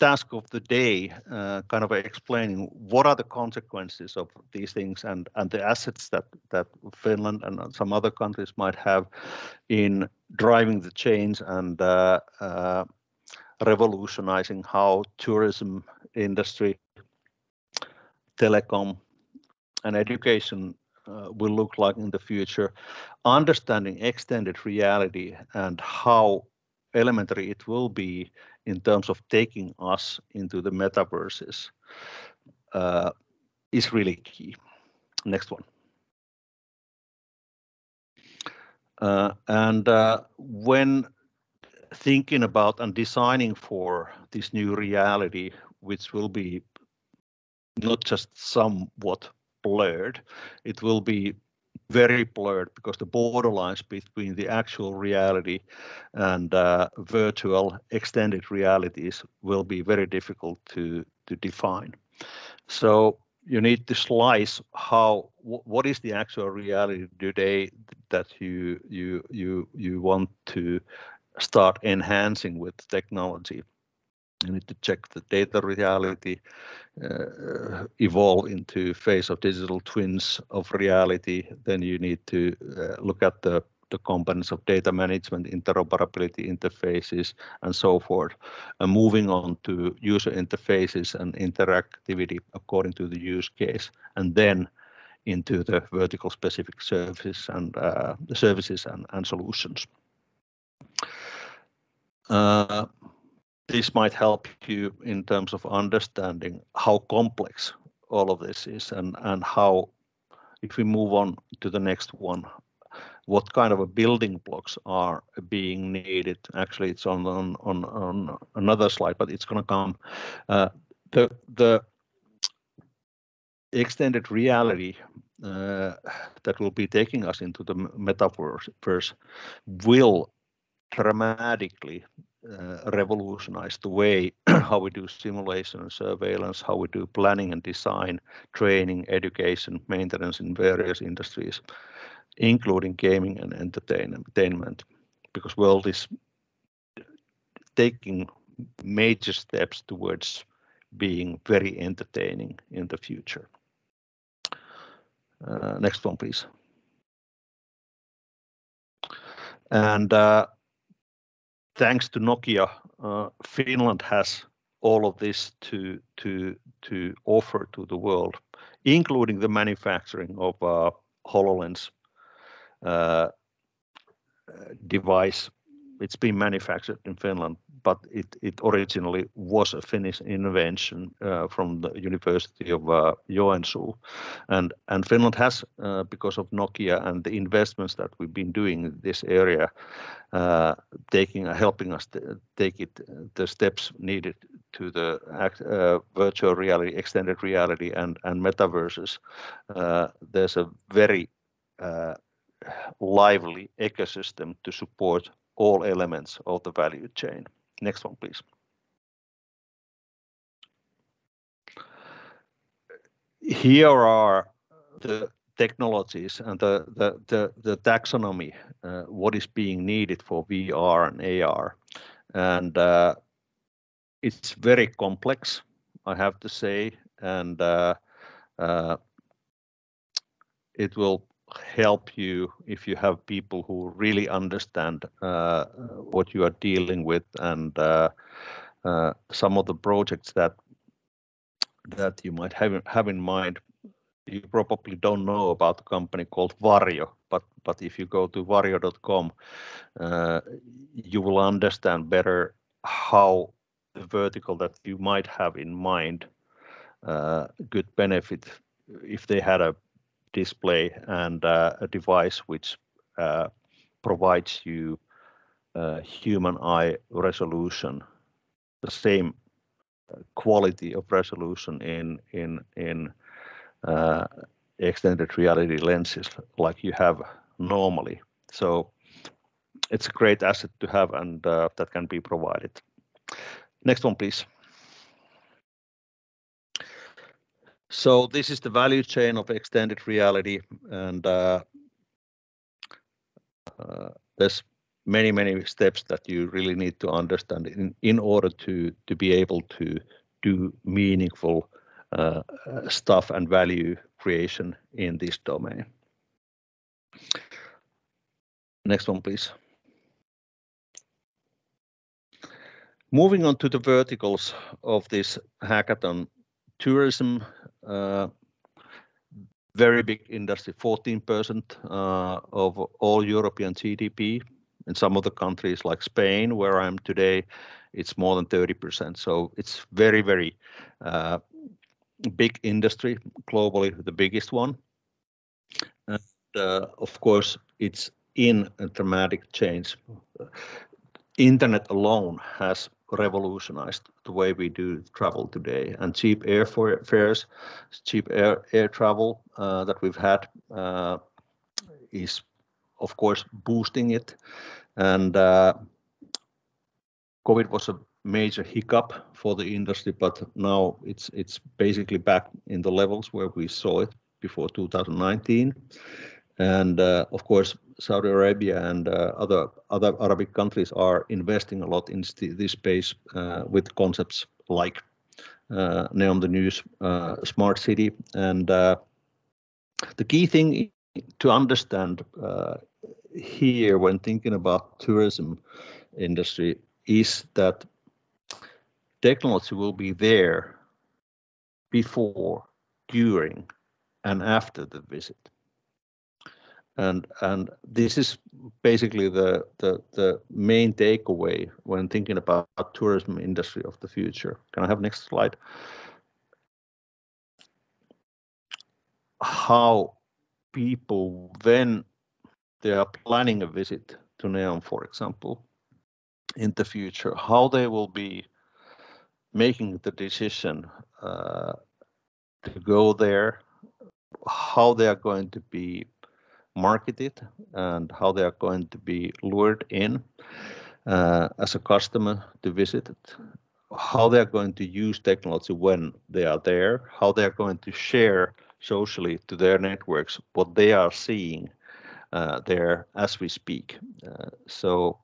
task of the day, uh, kind of explaining what are the consequences of these things and, and the assets that, that Finland and some other countries might have in driving the change and uh, uh, revolutionizing how tourism industry, telecom, and education uh, will look like in the future. Understanding extended reality and how elementary it will be in terms of taking us into the metaverses uh, is really key. Next one. Uh, and uh, when thinking about and designing for this new reality, which will be not just somewhat blurred, it will be very blurred because the borderlines between the actual reality and uh, virtual extended realities will be very difficult to, to define. So you need to slice how what is the actual reality today that you you you you want to start enhancing with technology. You need to check the data reality, uh, evolve into phase of digital twins of reality. Then you need to uh, look at the, the components of data management, interoperability interfaces, and so forth. And moving on to user interfaces and interactivity according to the use case, and then into the vertical specific services and uh, the services and, and solutions. Uh, This might help you in terms of understanding how complex all of this is and, and how, if we move on to the next one, what kind of a building blocks are being needed. Actually, it's on, on, on, on another slide, but it's going to come. Uh, the, the extended reality uh, that will be taking us into the metaverse will dramatically Uh, revolutionize the way how we do simulation and surveillance, how we do planning and design, training, education, maintenance in various industries, including gaming and entertainment, because world is taking major steps towards being very entertaining in the future. Uh, next one, please. And uh, thanks to Nokia, uh, Finland has all of this to to to offer to the world, including the manufacturing of uh, HoloLens uh, device. It's been manufactured in Finland, but it it originally was a Finnish invention uh, from the University of uh, Joensuu, and and Finland has, uh, because of Nokia and the investments that we've been doing in this area, uh, taking uh, helping us take it the steps needed to the uh, virtual reality, extended reality, and and metaverses. Uh, there's a very uh, lively ecosystem to support all elements of the value chain. Next one, please. Here are the technologies and the, the, the, the taxonomy, uh, what is being needed for V R and A R. And uh, it's very complex, I have to say, and uh, uh, it will help you if you have people who really understand uh, what you are dealing with and uh, uh, some of the projects that that you might have have in mind. You probably don't know about a company called Varjo, but but if you go to varjo dot com, uh, you will understand better how the vertical that you might have in mind uh, could benefit if they had a display and uh, a device which uh, provides you uh, human eye resolution, the same quality of resolution in in in uh, extended reality lenses like you have normally. So it's a great asset to have, and uh, that can be provided. Next one, please. So this is the value chain of extended reality, and uh, uh, there's many, many steps that you really need to understand in, in order to, to be able to do meaningful uh, stuff and value creation in this domain. Next one, please. Moving on to the verticals of this hackathon, tourism, Uh, very big industry, fourteen percent uh, of all European G D P. In some of the countries like Spain, where I am today, it's more than thirty percent. So it's very, very uh, big industry, globally the biggest one. And uh, of course, it's in a dramatic change. Internet alone has revolutionized the way we do travel today, and cheap air fares, cheap air, air travel uh, that we've had uh, is of course boosting it. And uh, COVID was a major hiccup for the industry, but now it's it's basically back in the levels where we saw it before two thousand nineteen. And uh, of course, Saudi Arabia and uh, other other Arabic countries are investing a lot in this space uh, with concepts like uh, Neom, the new uh, smart city. And uh, the key thing to understand uh, here when thinking about tourism industry is that technology will be there before, during, and after the visit. And and this is basically the, the the main takeaway when thinking about tourism industry of the future. Can I have next slide? How people, when they are planning a visit to Neom, for example, in the future, how they will be making the decision uh, to go there, how they are going to be marketed and how they are going to be lured in uh, as a customer to visit it, how they are going to use technology when they are there, how they are going to share socially to their networks what they are seeing uh, there as we speak. Uh, so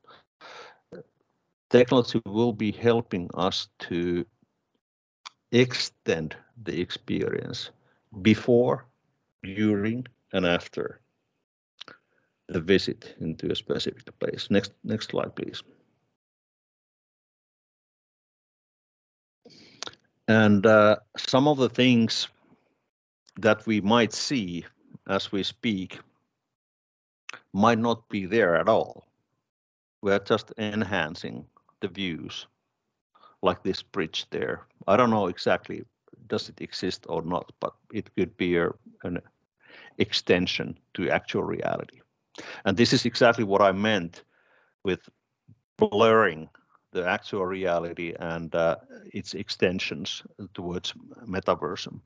technology will be helping us to extend the experience before, during, and after the visit into a specific place. Next, next slide, please. And uh, some of the things that we might see as we speak might not be there at all. We are just enhancing the views, like this bridge there. I don't know exactly does it exist or not, but it could be a, an extension to actual reality. And this is exactly what I meant with blurring the actual reality and uh, its extensions towards metaversum.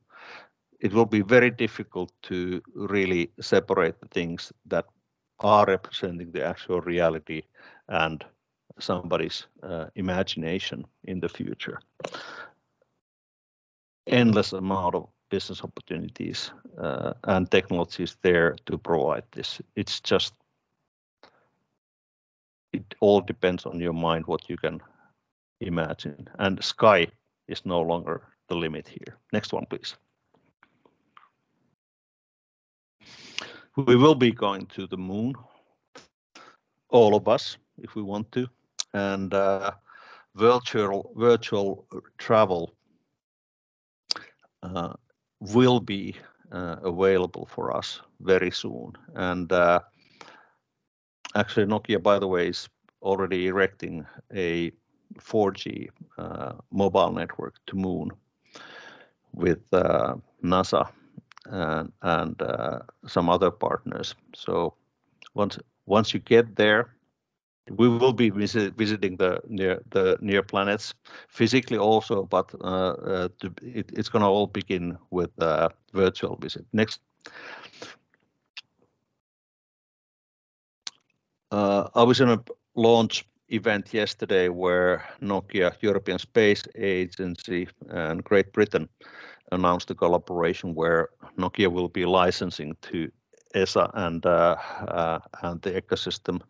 It will be very difficult to really separate the things that are representing the actual reality and somebody's uh, imagination in the future. Endless amount of business opportunities uh, and technologies there to provide this. It's just, it all depends on your mind, what you can imagine. And sky is no longer the limit here. Next one, please. We will be going to the moon, all of us, if we want to. And uh, virtual virtual travel uh, will be uh, available for us very soon. And uh, actually, Nokia, by the way, is already erecting a four G uh, mobile network to Moon with uh, NASA and, and uh, some other partners. So once once you get there, we will be visit, visiting the near the near planets physically also, but uh, uh, to, it, it's going to all begin with a virtual visit. Next. Uh, I was in a launch event yesterday where Nokia, European Space Agency, and Great Britain announced a collaboration where Nokia will be licensing to E S A and uh, uh, and the ecosystem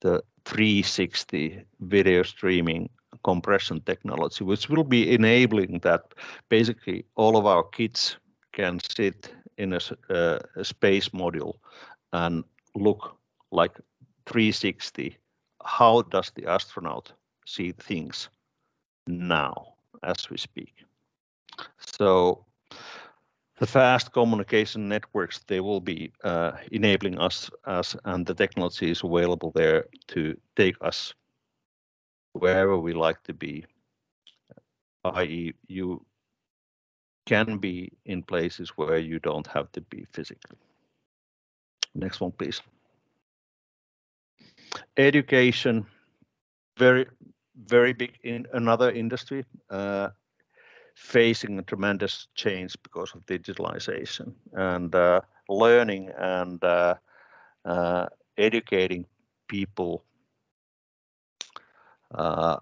the three sixty video streaming compression technology, which will be enabling that basically all of our kids can sit in a, uh, a space module and look like three sixty. How does the astronaut see things now as we speak? So the fast communication networks, they will be uh, enabling us, us, and the technology is available there to take us wherever we like to be, that is you can be in places where you don't have to be physically. Next one, please. Education, very, very big in another industry, uh, facing a tremendous change because of digitalization, and uh, learning and uh, uh, educating people uh,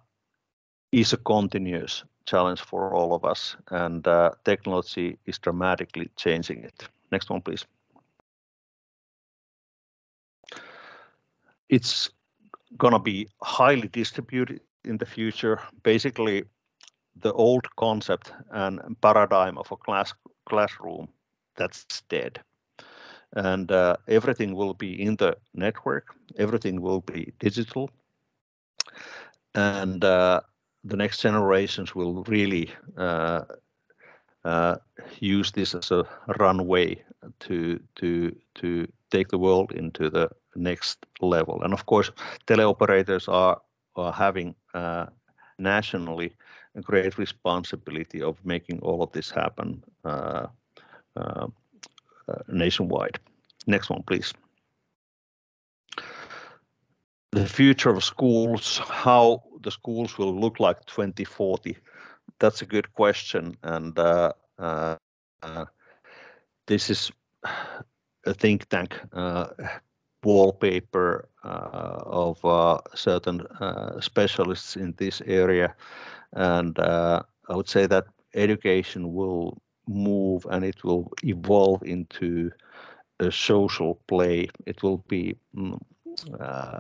is a continuous challenge for all of us, and uh, technology is dramatically changing it. Next one, please. It's going to be highly distributed in the future. Basically, the old concept and paradigm of a class classroom, that's dead. And uh, everything will be in the network. Everything will be digital. And uh, the next generations will really uh, uh, use this as a runway to, to, to take the world into the next level. And of course, teleoperators are, are having uh, nationally a great responsibility of making all of this happen uh, uh, uh, nationwide. Next one, please. The future of schools, how the schools will look like twenty forty. That's a good question. And uh, uh, uh, this is a think tank uh, wallpaper uh, of uh, certain uh, specialists in this area, and uh, I would say that education will move and it will evolve into a social play. It will be uh,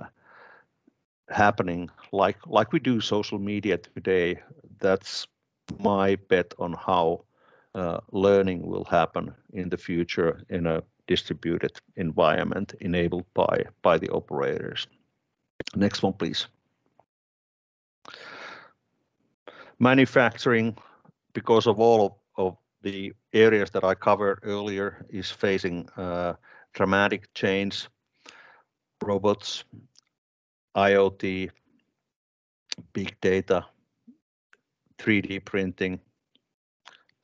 happening like like we do social media today. That's my bet on how uh, learning will happen in the future in a distributed environment enabled by, by the operators. Next one, please. Manufacturing, because of all of, of the areas that I covered earlier, is facing uh, dramatic change. Robots, IoT, big data, three D printing,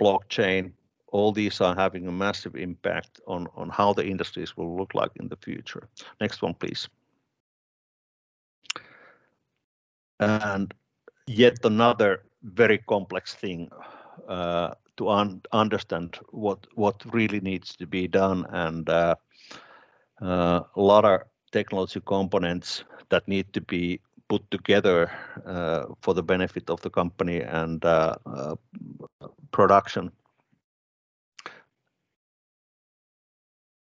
blockchain, all these are having a massive impact on, on how the industries will look like in the future. Next one, please. And yet another very complex thing uh, to un understand what, what really needs to be done, and uh, uh, a lot of technology components that need to be put together uh, for the benefit of the company and uh, uh, production.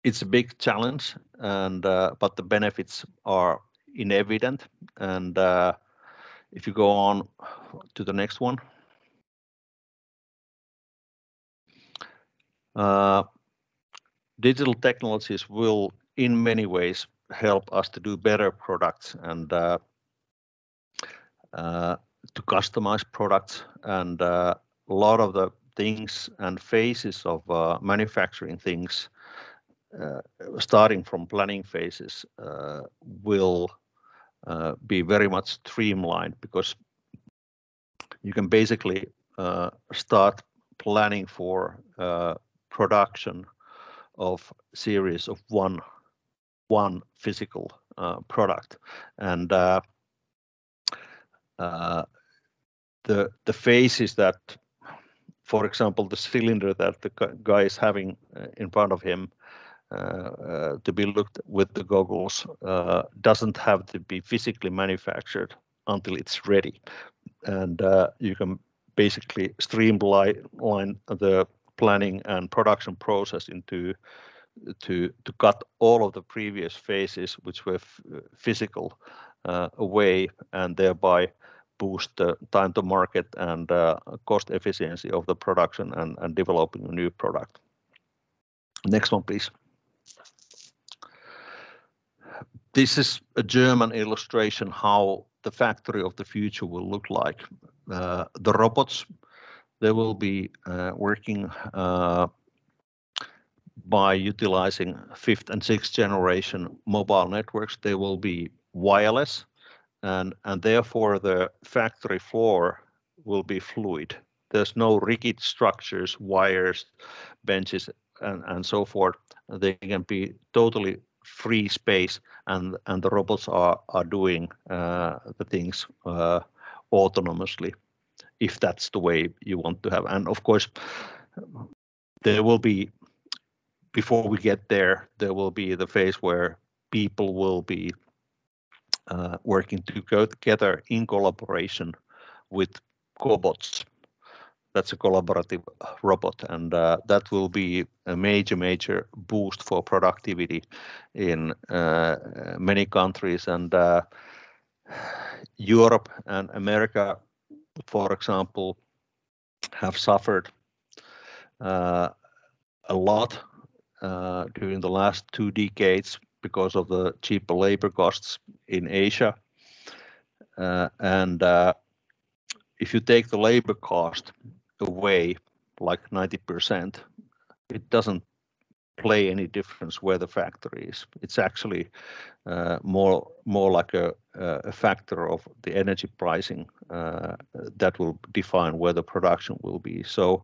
It's a big challenge, and uh, but the benefits are evident. And uh, if you go on to the next one, uh, digital technologies will, in many ways, help us to do better products, and uh, uh, to customize products, and uh, a lot of the things and phases of uh, manufacturing things, uh, starting from planning phases, uh, will uh, be very much streamlined, because you can basically uh, start planning for uh, production of series of one one physical uh, product, and uh, uh, the the phases that, for example, the cylinder that the guy is having in front of him uh, uh, to be looked with the goggles uh, doesn't have to be physically manufactured until it's ready, and uh, you can basically streamline the planning and production process into to to cut all of the previous phases, which were f physical, uh, away, and thereby boost the time to market and uh, cost efficiency of the production and, and developing a new product. Next one, please. This is a German illustration how the factory of the future will look like. Uh, the robots, they will be uh, working uh, by utilizing fifth and sixth generation mobile networks. They will be wireless, and, and therefore the factory floor will be fluid. There's no rigid structures, wires, benches, and, and so forth. They can be totally free space, and, and the robots are, are doing uh, the things uh, autonomously, if that's the way you want to have. And of course, there will be, before we get there, there will be the phase where people will be uh, working to go together in collaboration with cobots. That's a collaborative robot, and uh, that will be a major, major boost for productivity in uh, many countries. And uh, Europe and America, for example, have suffered uh, a lot uh, during the last two decades because of the cheaper labor costs in Asia. Uh, and uh, if you take the labor cost away, like ninety percent, it doesn't play any difference where the factory is. It's actually uh, more more like a, a factor of the energy pricing uh, that will define where the production will be. So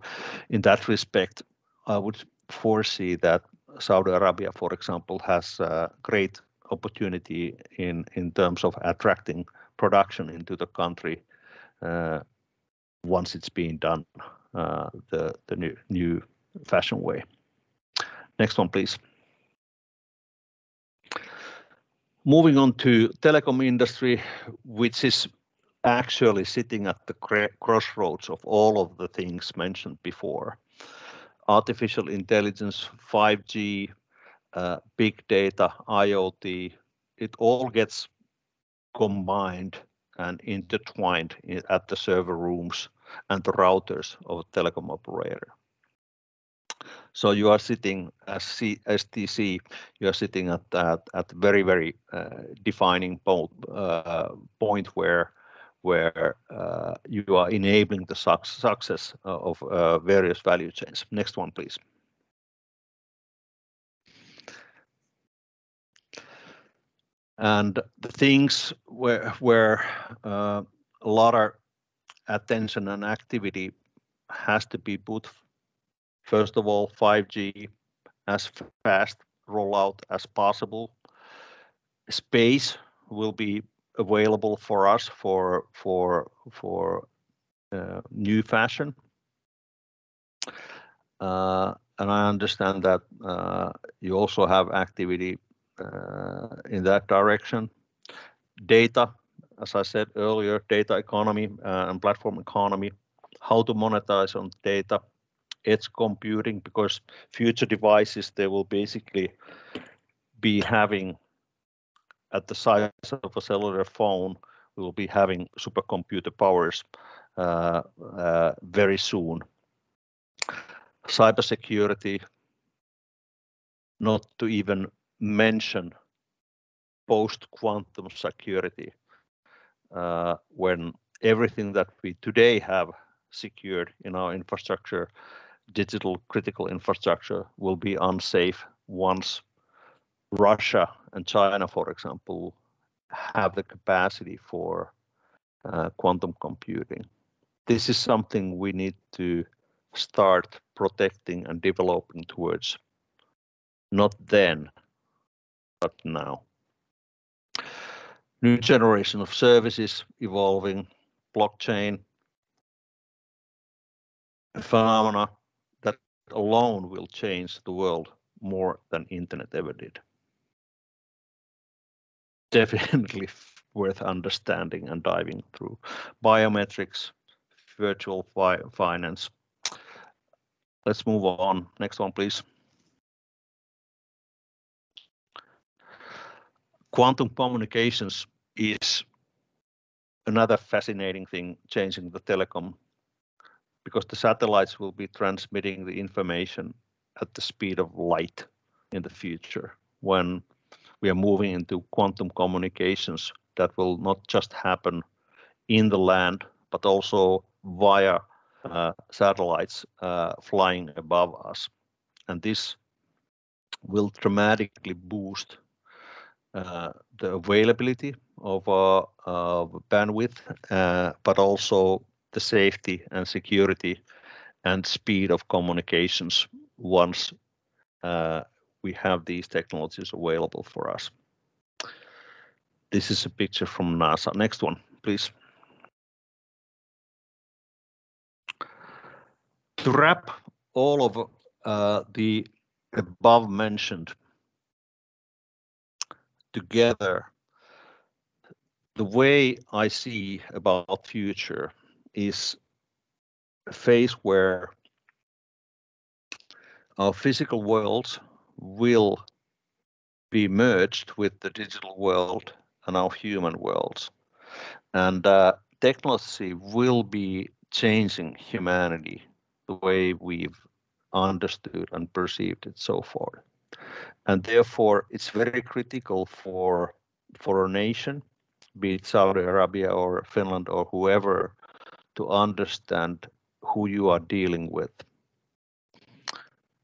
in that respect, I would foresee that Saudi Arabia, for example, has a great opportunity in, in terms of attracting production into the country uh, once it's being done uh, the, the new, new fashion way. Next one, please. Moving on to telecom industry, which is actually sitting at the crossroads of all of the things mentioned before. Artificial intelligence, five G, uh, big data, IoT, it all gets combined and intertwined in, at the server rooms and the routers of a telecom operator. So you are sitting as S T C, you are sitting at at, at very very uh, defining point, uh, point where where uh, you are enabling the su success of uh, various value chains. Next one, please. And the things where where uh, a lot of attention and activity has to be put. First of all, five G, as fast rollout as possible. Space will be available for us for for for uh, new fashion. Uh, and I understand that uh, you also have activity uh, in that direction. Data, as I said earlier, data economy uh, and platform economy, how to monetize on data. Edge computing, because future devices, they will basically be having, at the size of a cellular phone, we will be having supercomputer powers uh, uh, very soon. Cybersecurity, not to even mention post-quantum security, uh, when everything that we today have secured in our infrastructure, digital critical infrastructure, will be unsafe once Russia and China, for example, have the capacity for uh, quantum computing. This is something we need to start protecting and developing towards, not then, but now. New generation of services evolving, blockchain phenomena that alone will change the world more than internet ever did. Definitely worth understanding and diving through. Biometrics, virtual fi finance. Let's move on. Next one, please. Quantum communications is another fascinating thing, changing the telecom, because the satellites will be transmitting the information at the speed of light in the future, when we are moving into quantum communications that will not just happen in the land, but also via uh, satellites uh, flying above us. And this will dramatically boost uh, the availability of uh, uh, bandwidth, uh, but also the safety and security and speed of communications once uh, we have these technologies available for us. This is a picture from NASA. Next one, please. To wrap all of uh, the above mentioned together, the way I see about future is a phase where our physical world will be merged with the digital world and our human worlds. And uh, technology will be changing humanity the way we've understood and perceived it so far. And therefore, it's very critical for, for a nation, be it Saudi Arabia or Finland or whoever, to understand who you are dealing with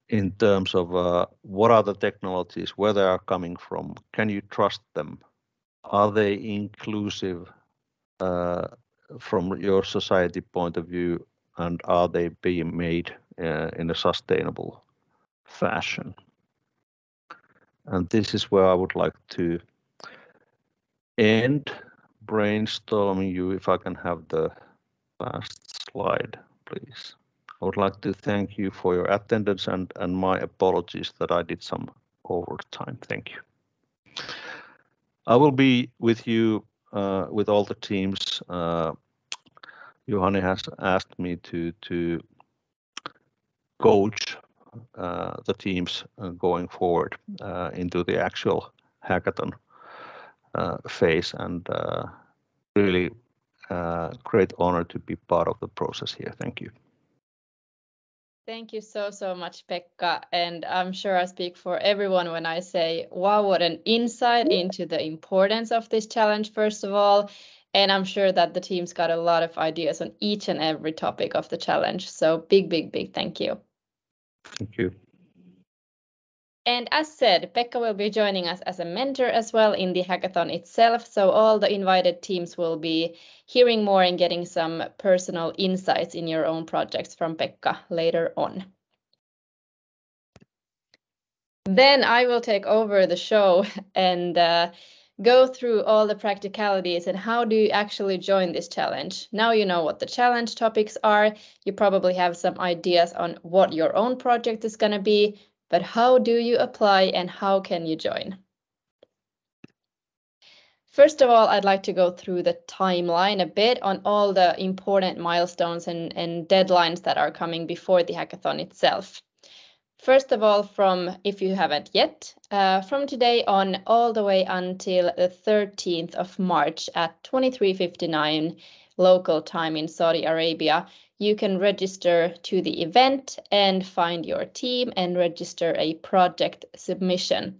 in terms of uh, what are the technologies, where they are coming from, can you trust them, are they inclusive uh, from your society point of view, and are they being made uh, in a sustainable fashion? And this is where I would like to end brainstorming you. If I can have the last slide, please. I would like to thank you for your attendance, and, and my apologies that I did some overtime. Thank you. I will be with you, uh, with all the teams. Uh, Johanne has asked me to, to coach uh, the teams uh, going forward uh, into the actual hackathon uh, phase, and uh, really uh, great honor to be part of the process here. Thank you. Thank you so, so much, Pekka. And I'm sure I speak for everyone when I say, wow, what an insight into the importance of this challenge, first of all. And I'm sure that the team's got a lot of ideas on each and every topic of the challenge. So big, big, big thank you. Thank you. And as said, Pekka will be joining us as a mentor as well in the hackathon itself. So all the invited teams will be hearing more and getting some personal insights in your own projects from Pekka later on. Then I will take over the show and uh, go through all the practicalities and how do you actually join this challenge. Now you know what the challenge topics are. You probably have some ideas on what your own project is going to be. But how do you apply and how can you join? First of all, I'd like to go through the timeline a bit on all the important milestones and, and deadlines that are coming before the hackathon itself. First of all, from, if you haven't yet, uh, from today on all the way until the thirteenth of March at twenty-three fifty-nine local time in Saudi Arabia, you can register to the event and find your team and register a project submission.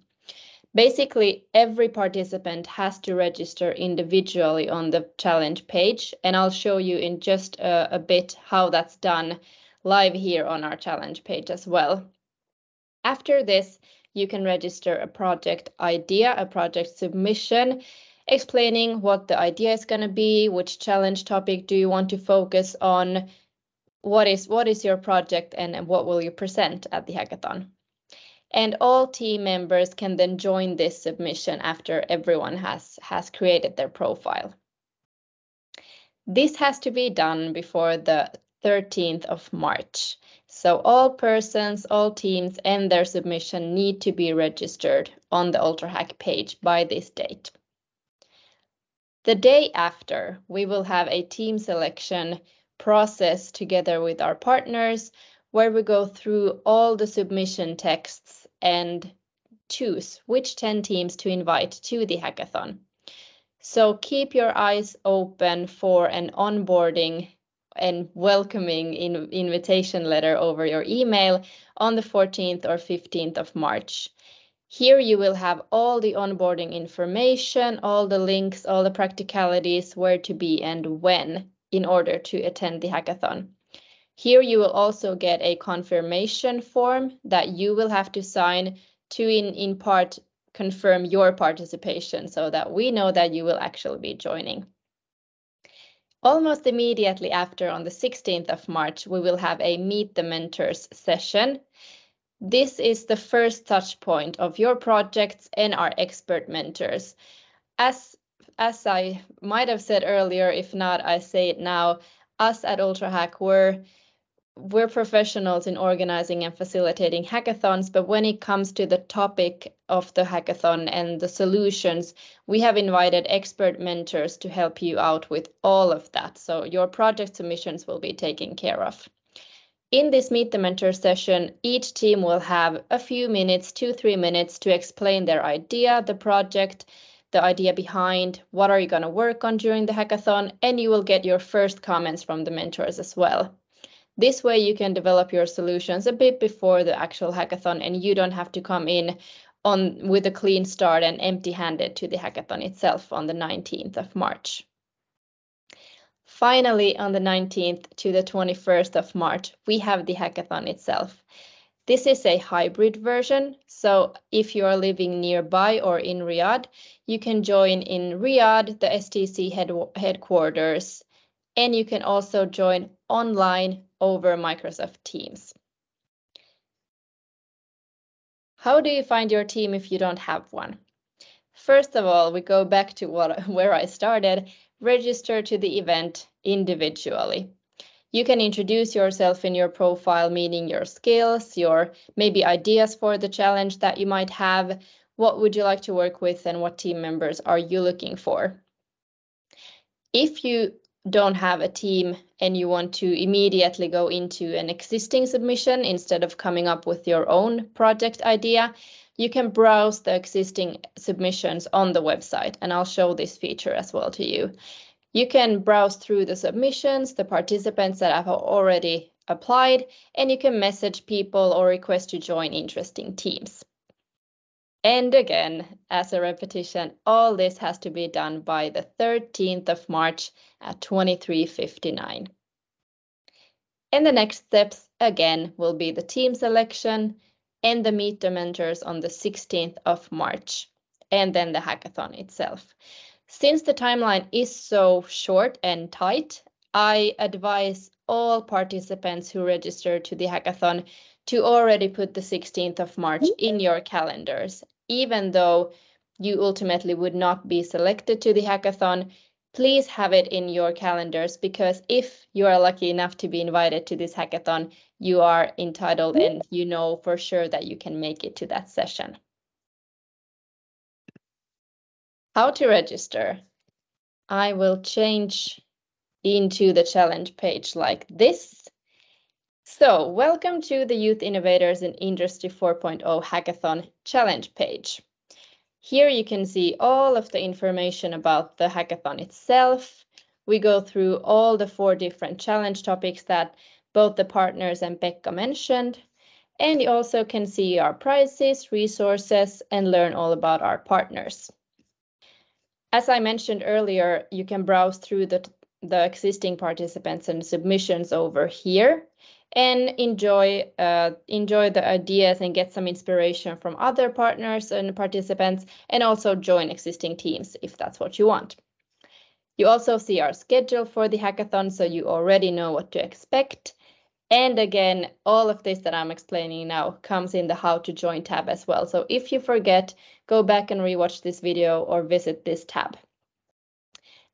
Basically, every participant has to register individually on the challenge page, and I'll show you in just a, a bit how that's done live here on our challenge page as well. After this, you can register a project idea, a project submission, explaining what the idea is going to be, which challenge topic do you want to focus on, what is, what is your project, and what will you present at the hackathon. And all team members can then join this submission after everyone has, has created their profile. This has to be done before the thirteenth of March. So all persons, all teams and their submission need to be registered on the UltraHack page by this date. The day after, we will have a team selection process together with our partners, where we go through all the submission texts and choose which ten teams to invite to the hackathon. So keep your eyes open for an onboarding and welcoming in invitation letter over your email on the fourteenth or fifteenth of March. Here you will have all the onboarding information, all the links, all the practicalities, where to be and when in order to attend the hackathon. Here you will also get a confirmation form that you will have to sign to in, in part confirm your participation so that we know that you will actually be joining. Almost immediately after, on the sixteenth of March, we will have a Meet the Mentors session. This is the first touch point of your projects and our expert mentors. As, as I might have said earlier, if not, I say it now, us at UltraHack, we're We're professionals in organizing and facilitating hackathons, but when it comes to the topic of the hackathon and the solutions, we have invited expert mentors to help you out with all of that. So your project submissions will be taken care of. In this Meet the Mentor session, each team will have a few minutes, two, three minutes to explain their idea, the project, the idea behind, what are you going to work on during the hackathon, and you will get your first comments from the mentors as well. This way you can develop your solutions a bit before the actual hackathon, and you don't have to come in on with a clean start and empty-handed to the hackathon itself on the nineteenth of March. Finally, on the nineteenth to the twenty-first of March, we have the hackathon itself. This is a hybrid version, so if you are living nearby or in Riyadh, you can join in Riyadh, the S T C head headquarters, and you can also join online over Microsoft Teams. How do you find your team if you don't have one? First of all, we go back to what, where I started, register to the event individually. You can introduce yourself in your profile, meaning your skills, your maybe ideas for the challenge that you might have, what would you like to work with, and what team members are you looking for? If you don't have a team and you want to immediately go into an existing submission instead of coming up with your own project idea, you can browse the existing submissions on the website, and I'll show this feature as well to you. You can browse through the submissions, the participants that have already applied, and you can message people or request to join interesting teams. And again, as a repetition, all this has to be done by the thirteenth of March at twenty-three fifty-nine. And the next steps, again, will be the team selection and the Meet the Mentors on the sixteenth of March, and then the hackathon itself. Since the timeline is so short and tight, I advise all participants who register to the hackathon to already put the sixteenth of March in your calendars. Even though you ultimately would not be selected to the hackathon, please have it in your calendars, because if you are lucky enough to be invited to this hackathon, you are entitled and you know for sure that you can make it to that session. How to register? I will change into the challenge page like this. So welcome to the Youth Innovators in Industry four point oh Hackathon Challenge page. Here you can see all of the information about the hackathon itself. We go through all the four different challenge topics that both the partners and Pekka mentioned. And you also can see our prices, resources, and learn all about our partners. As I mentioned earlier, you can browse through the, the existing participants and submissions over here and enjoy, uh, enjoy the ideas and get some inspiration from other partners and participants, and also join existing teams if that's what you want. You also see our schedule for the hackathon, so you already know what to expect. And again, all of this that I'm explaining now comes in the how to join tab as well. So if you forget, go back and rewatch this video or visit this tab.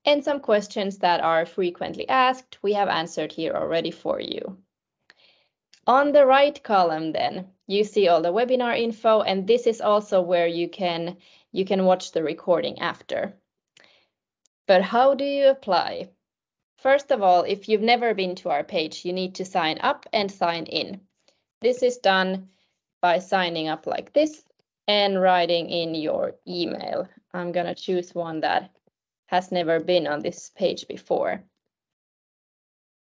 And some questions that are frequently asked, we have answered here already for you. On the right column then, you see all the webinar info, and this is also where you can, you can watch the recording after. But how do you apply? First of all, if you've never been to our page, you need to sign up and sign in. This is done by signing up like this and writing in your email. I'm going to choose one that has never been on this page before.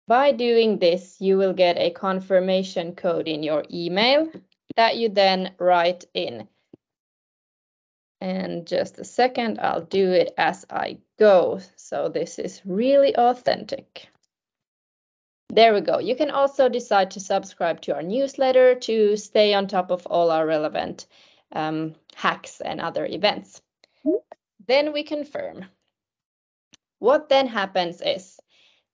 By doing this, you will get a confirmation code in your email that you then write in. And just a second, I'll do it as I go. So this is really authentic. There we go. You can also decide to subscribe to our newsletter to stay on top of all our relevant um, hacks and other events. Then we confirm. What then happens is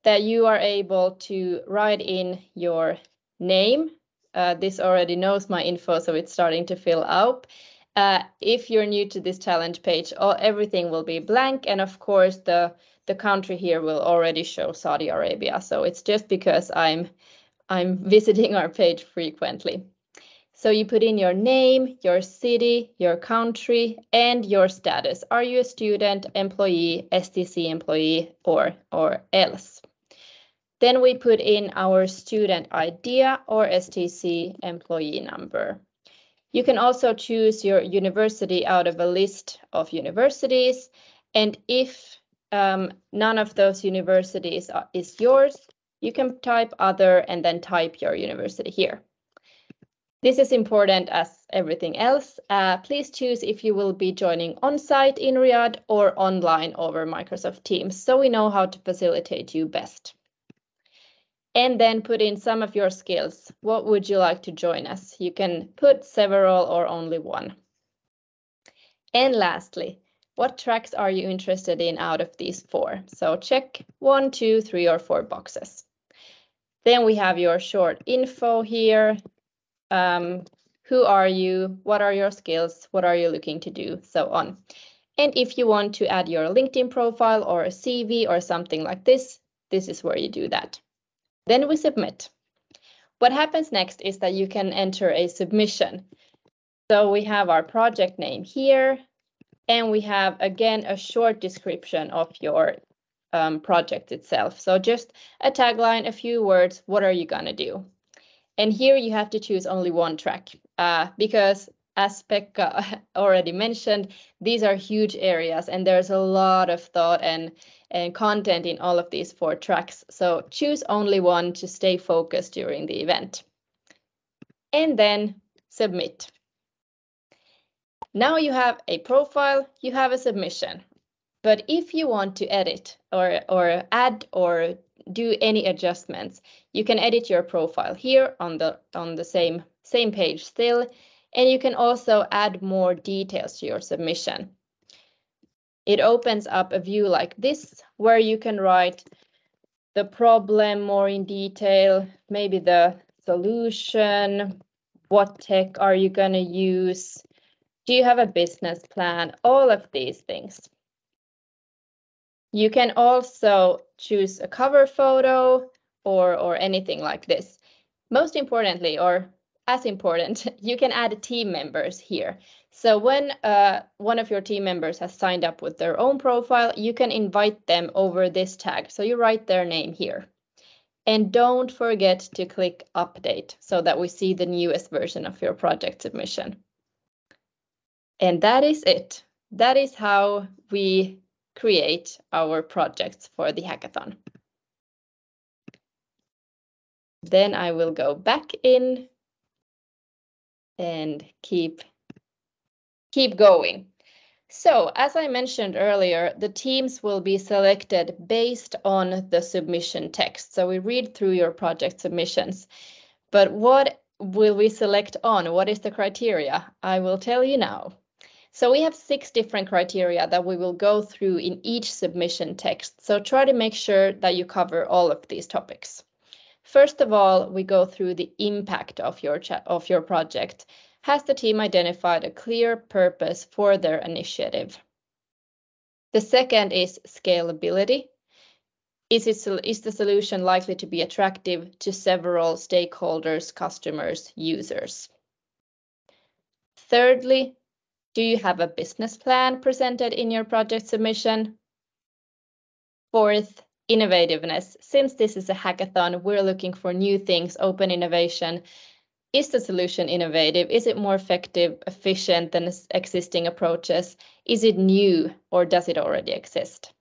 that you are able to write in your name. Uh, this already knows my info, so it's starting to fill out. Uh, if you're new to this challenge page, all, everything will be blank. And of course, the, the country here will already show Saudi Arabia. So it's just because I'm, I'm visiting our page frequently. So you put in your name, your city, your country, and your status. Are you a student, employee, S T C employee, or, or else? Then we put in our student idea or S T C employee number. You can also choose your university out of a list of universities. And if um, none of those universities are, is yours, you can type other and then type your university here. This is important as everything else. Uh, please choose if you will be joining on-site in Riyadh or online over Microsoft Teams, so we know how to facilitate you best. And then put in some of your skills. What would you like to join us? You can put several or only one. And lastly, what tracks are you interested in out of these four? So check one, two, three, or four boxes. Then we have your short info here. Um, who are you? What are your skills? What are you looking to do? So on. And if you want to add your LinkedIn profile or a C V or something like this, this is where you do that. Then we submit. What happens next is that you can enter a submission. So we have our project name here, and we have, again, a short description of your um, project itself. So just a tagline, a few words, what are you going to do? And here you have to choose only one track, uh, because as Pekka already mentioned, these are huge areas and there's a lot of thought and, and content in all of these four tracks. So choose only one to stay focused during the event. And then submit. Now you have a profile, you have a submission. But if you want to edit or, or add or do any adjustments, you can edit your profile here on the, on the same, same page still. And you can also add more details to your submission. It opens up a view like this, where you can write the problem more in detail, maybe the solution, what tech are you going to use, do you have a business plan, all of these things. You can also choose a cover photo or, or anything like this. Most importantly, or as important, you can add team members here. So when uh, one of your team members has signed up with their own profile, you can invite them over this tag. So you write their name here. And don't forget to click update so that we see the newest version of your project submission. And that is it. That is how we create our projects for the hackathon. Then I will go back in and keep, keep going. So, as I mentioned earlier, the teams will be selected based on the submission text. So we read through your project submissions, but what will we select on? What is the criteria? I will tell you now. So we have six different criteria that we will go through in each submission text. So try to make sure that you cover all of these topics. First of all, we go through the impact of your of your project. Has the team identified a clear purpose for their initiative? The second is scalability. Is, it, is the solution likely to be attractive to several stakeholders, customers, users? Thirdly, do you have a business plan presented in your project submission? Fourth, innovativeness. Since this is a hackathon, we're looking for new things, open innovation. Is the solution innovative? Is it more effective, efficient than existing approaches? Is it new or does it already exist?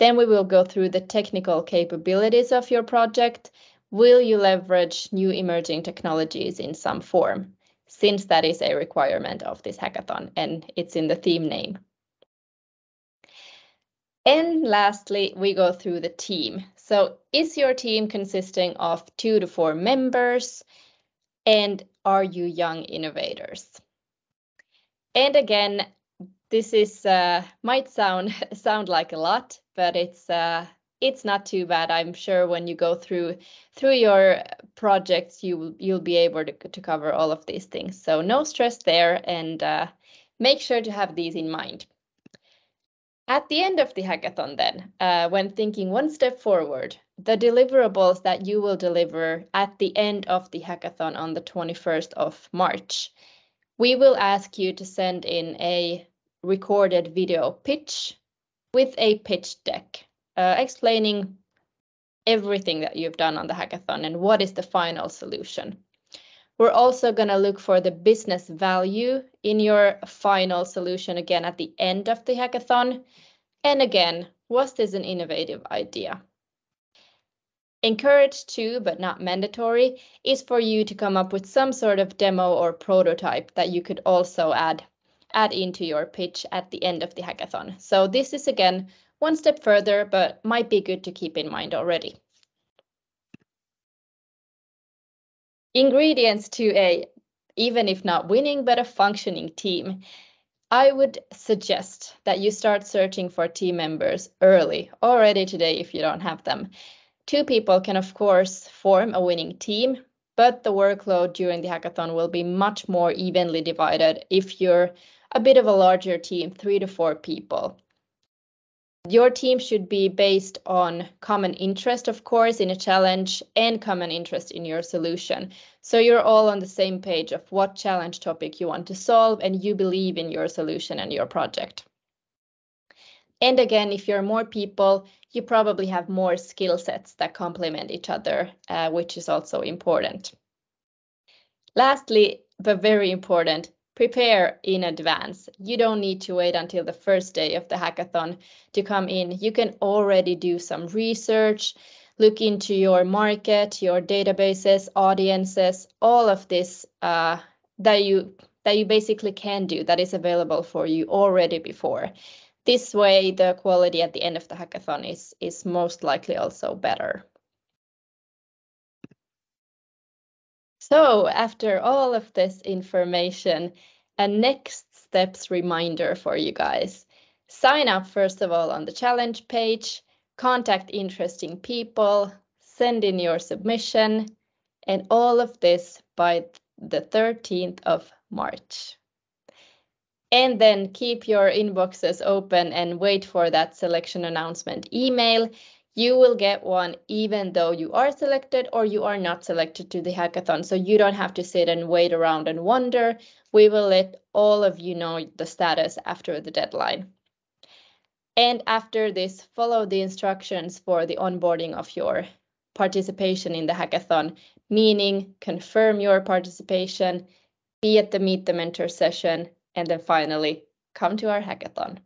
Then we will go through the technical capabilities of your project. Will you leverage new emerging technologies in some form? Since that is a requirement of this hackathon and it's in the theme name. And lastly, we go through the team. So is your team consisting of two to four members? And are you young innovators? And again, this is uh, might sound sound like a lot, but it's uh, it's not too bad. I'm sure when you go through through your projects, you you'll be able to, to cover all of these things. So no stress there, and uh, make sure to have these in mind. At the end of the hackathon then, uh, when thinking one step forward, the deliverables that you will deliver at the end of the hackathon on the twenty-first of March, we will ask you to send in a recorded video pitch with a pitch deck, uh, explaining everything that you've done on the hackathon and what is the final solution. We're also going to look for the business value in your final solution again at the end of the hackathon. And again, was this an innovative idea? Encouraged too, but not mandatory, is for you to come up with some sort of demo or prototype that you could also add, add into your pitch at the end of the hackathon. So this is again, one step further, but might be good to keep in mind already. Ingredients to a, even if not winning, but a functioning team. I would suggest that you start searching for team members early, already today if you don't have them. Two people can of course form a winning team, but the workload during the hackathon will be much more evenly divided if you're a bit of a larger team, three to four people. Your team should be based on common interest, of course, in a challenge and common interest in your solution. So you're all on the same page of what challenge topic you want to solve and you believe in your solution and your project. And again, if you're more people, you probably have more skill sets that complement each other, uh, which is also important. Lastly, but very important, prepare in advance. You don't need to wait until the first day of the hackathon to come in. You can already do some research, look into your market, your databases, audiences, all of this uh, that you that you basically can do that is available for you already before. This way, the quality at the end of the hackathon is, is most likely also better. So after all of this information, a next steps reminder for you guys. Sign up first of all on the challenge page, contact interesting people, send in your submission, and all of this by the thirteenth of March. And then keep your inboxes open and wait for that selection announcement email. You will get one even though you are selected or you are not selected to the hackathon. So you don't have to sit and wait around and wonder. We will let all of you know the status after the deadline. And after this, follow the instructions for the onboarding of your participation in the hackathon, meaning confirm your participation, be at the Meet the Mentor session, and then finally come to our hackathon.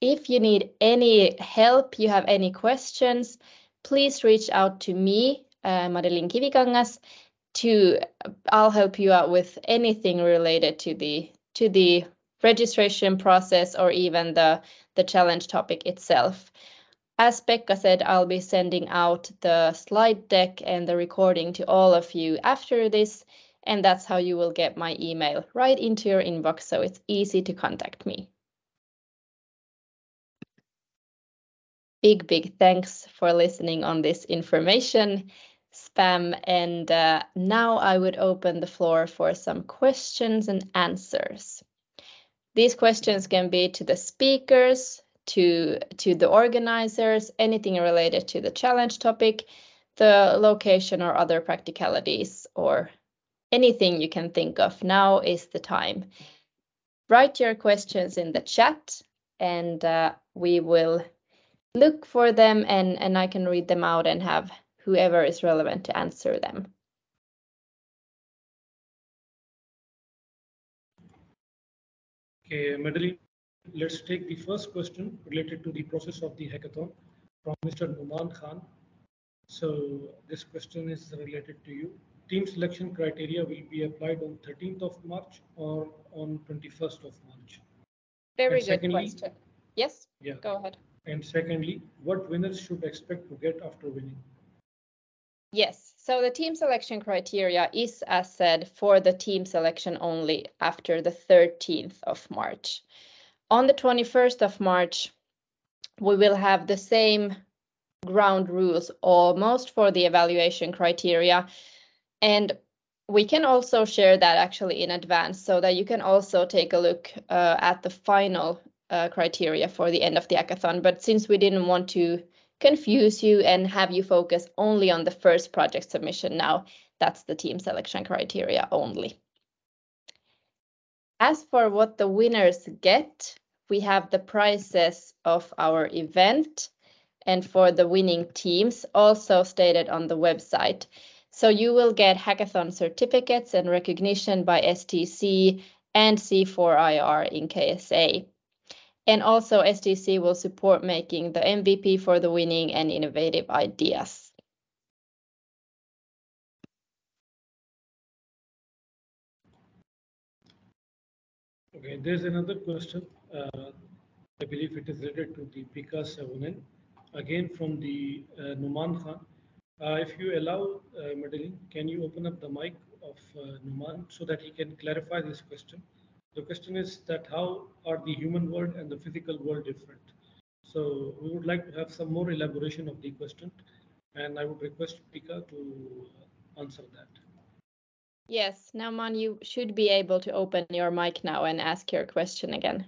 If you need any help, you have any questions, please reach out to me, uh, Madeleine Kivikangas, to I'll help you out with anything related to the to the registration process or even the the challenge topic itself. As Pekka said, I'll be sending out the slide deck and the recording to all of you after this, and that's how you will get my email right into your inbox, so it's easy to contact me. Big, big thanks for listening on this information spam, and uh, now I would open the floor for some questions and answers. These questions can be to the speakers, to, to the organizers, anything related to the challenge topic, the location or other practicalities, or anything you can think of. Now is the time. Write your questions in the chat, and uh, we will look for them, and, and I can read them out and have whoever is relevant to answer them. Okay, Madeleine, let's take the first question related to the process of the hackathon from Mister Numan Khan. So this question is related to you. Team selection criteria will be applied on thirteenth of March or on twenty-first of March? Very and good secondly, question. Yes, yeah. Go ahead. And secondly, what winners should expect to get after winning? Yes, so the team selection criteria is, as said, for the team selection only after the thirteenth of March. On the twenty-first of March, we will have the same ground rules almost for the evaluation criteria. And we can also share that actually in advance so that you can also take a look uh, at the final uh, criteria for the end of the hackathon. But since we didn't want to confuse you and have you focus only on the first project submission now, that's the team selection criteria only. As for what the winners get, we have the prizes of our event and for the winning teams also stated on the website. So you will get hackathon certificates and recognition by S T C and C four I R in K S A. And also S T C will support making the M V P for the winning and innovative ideas. Okay, there's another question. Uh, I believe it is related to the Pekka Sivonen, again from the uh, Numan Khan. Uh, if you allow, uh, Madeleine, can you open up the mic of uh, Numan so that he can clarify this question? The question is that how are the human world and the physical world different? So we would like to have some more elaboration of the question, and I would request Pekka to answer that. Yes, Numan, you should be able to open your mic now and ask your question again.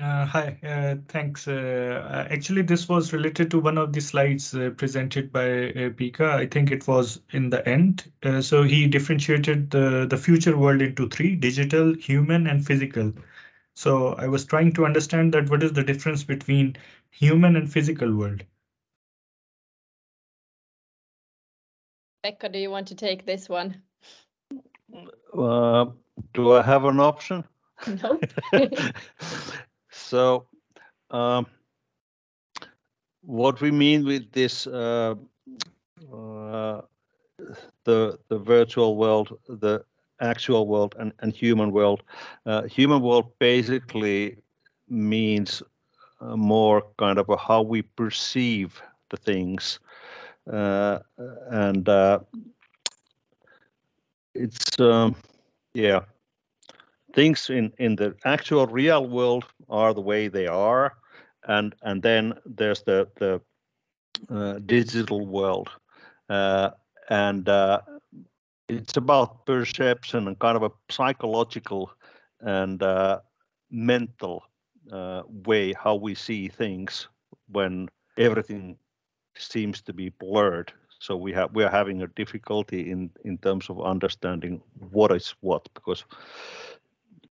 Uh, hi, uh, thanks. Uh, actually, this was related to one of the slides uh, presented by uh, Pekka. I think it was in the end. Uh, so he differentiated the, the future world into three: digital, human, and physical. So I was trying to understand that what is the difference between human and physical world. Pekka, do you want to take this one? Uh, do I have an option? No. So, um, what we mean with this, uh, uh, the the virtual world, the actual world, and, and human world. Uh, human world basically means uh, more kind of a how we perceive the things, uh, and uh, it's um, yeah. Things in, in the actual real world are the way they are, and and then there's the the uh, digital world, uh, and uh, it's about perception and kind of a psychological and uh, mental uh, way how we see things when everything seems to be blurred. So we have we are having a difficulty in in terms of understanding what is what, because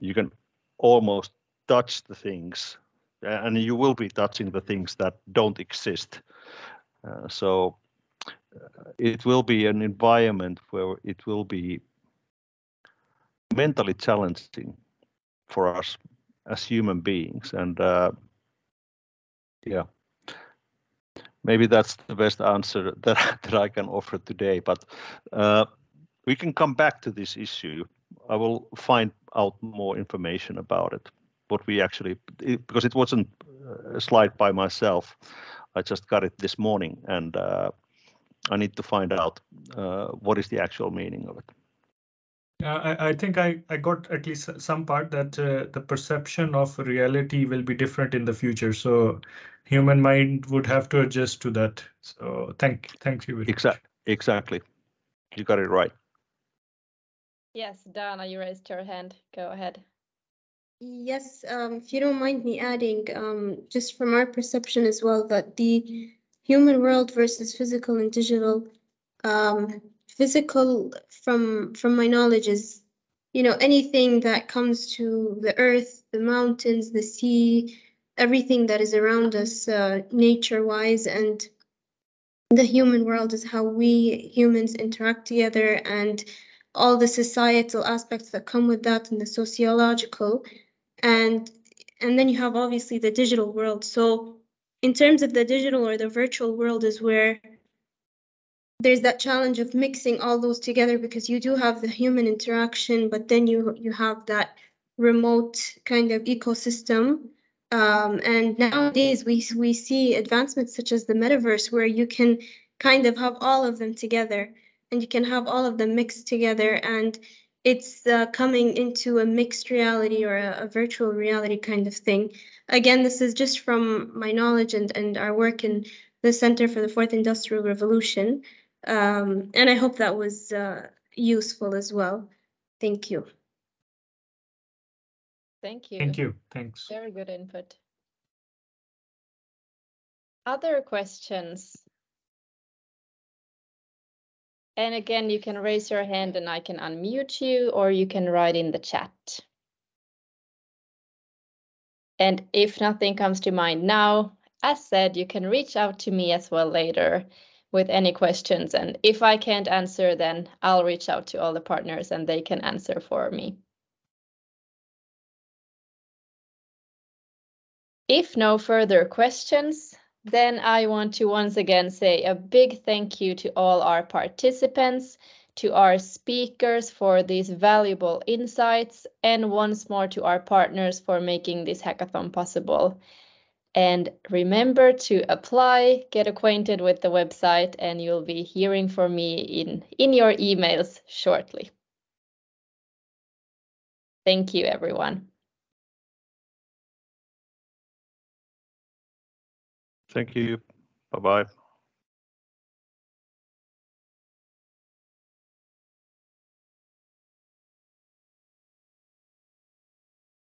you can almost touch the things, and you will be touching the things that don't exist. Uh, so uh, it will be an environment where it will be mentally challenging for us as human beings. And uh, yeah, maybe that's the best answer that, that I can offer today. But uh, We can come back to this issue. I will find out more information about it, what we actually, it, because it wasn't a slide by myself. I just got it this morning, and uh, I need to find out uh, what is the actual meaning of it. Yeah, I, I think I, I got at least some part that uh, the perception of reality will be different in the future. So human mind would have to adjust to that. So thank, thank you. Exactly. Exactly. You got it right. Yes, Donna, you raised your hand. Go ahead. Yes, um, if you don't mind me adding, um, just from our perception as well, that the human world versus physical and digital, um, physical from from my knowledge is, you know, anything that comes to the earth, the mountains, the sea, everything that is around us, uh, nature-wise, and the human world is how we humans interact together and all the societal aspects that come with that and the sociological. And and then you have obviously the digital world. So in terms of the digital or the virtual world is where there's that challenge of mixing all those together, because you do have the human interaction, but then you you have that remote kind of ecosystem. Um, and nowadays we we see advancements such as the metaverse, where you can kind of have all of them together and you can have all of them mixed together, and it's uh, coming into a mixed reality or a, a virtual reality kind of thing. Again, this is just from my knowledge and, and our work in the Center for the Fourth Industrial Revolution. Um, and I hope that was uh, useful as well. Thank you. Thank you. Thank you. Thanks. Very good input. Other questions? And again, you can raise your hand and I can unmute you, or you can write in the chat. And if nothing comes to mind now, as said, you can reach out to me as well later with any questions. And if I can't answer, then I'll reach out to all the partners and they can answer for me. If no further questions, then I want to once again say a big thank you to all our participants, to our speakers for these valuable insights, and once more to our partners for making this hackathon possible. And remember to apply, get acquainted with the website, and you'll be hearing from me in, in your emails shortly. Thank you, everyone. Thank you. Bye-bye.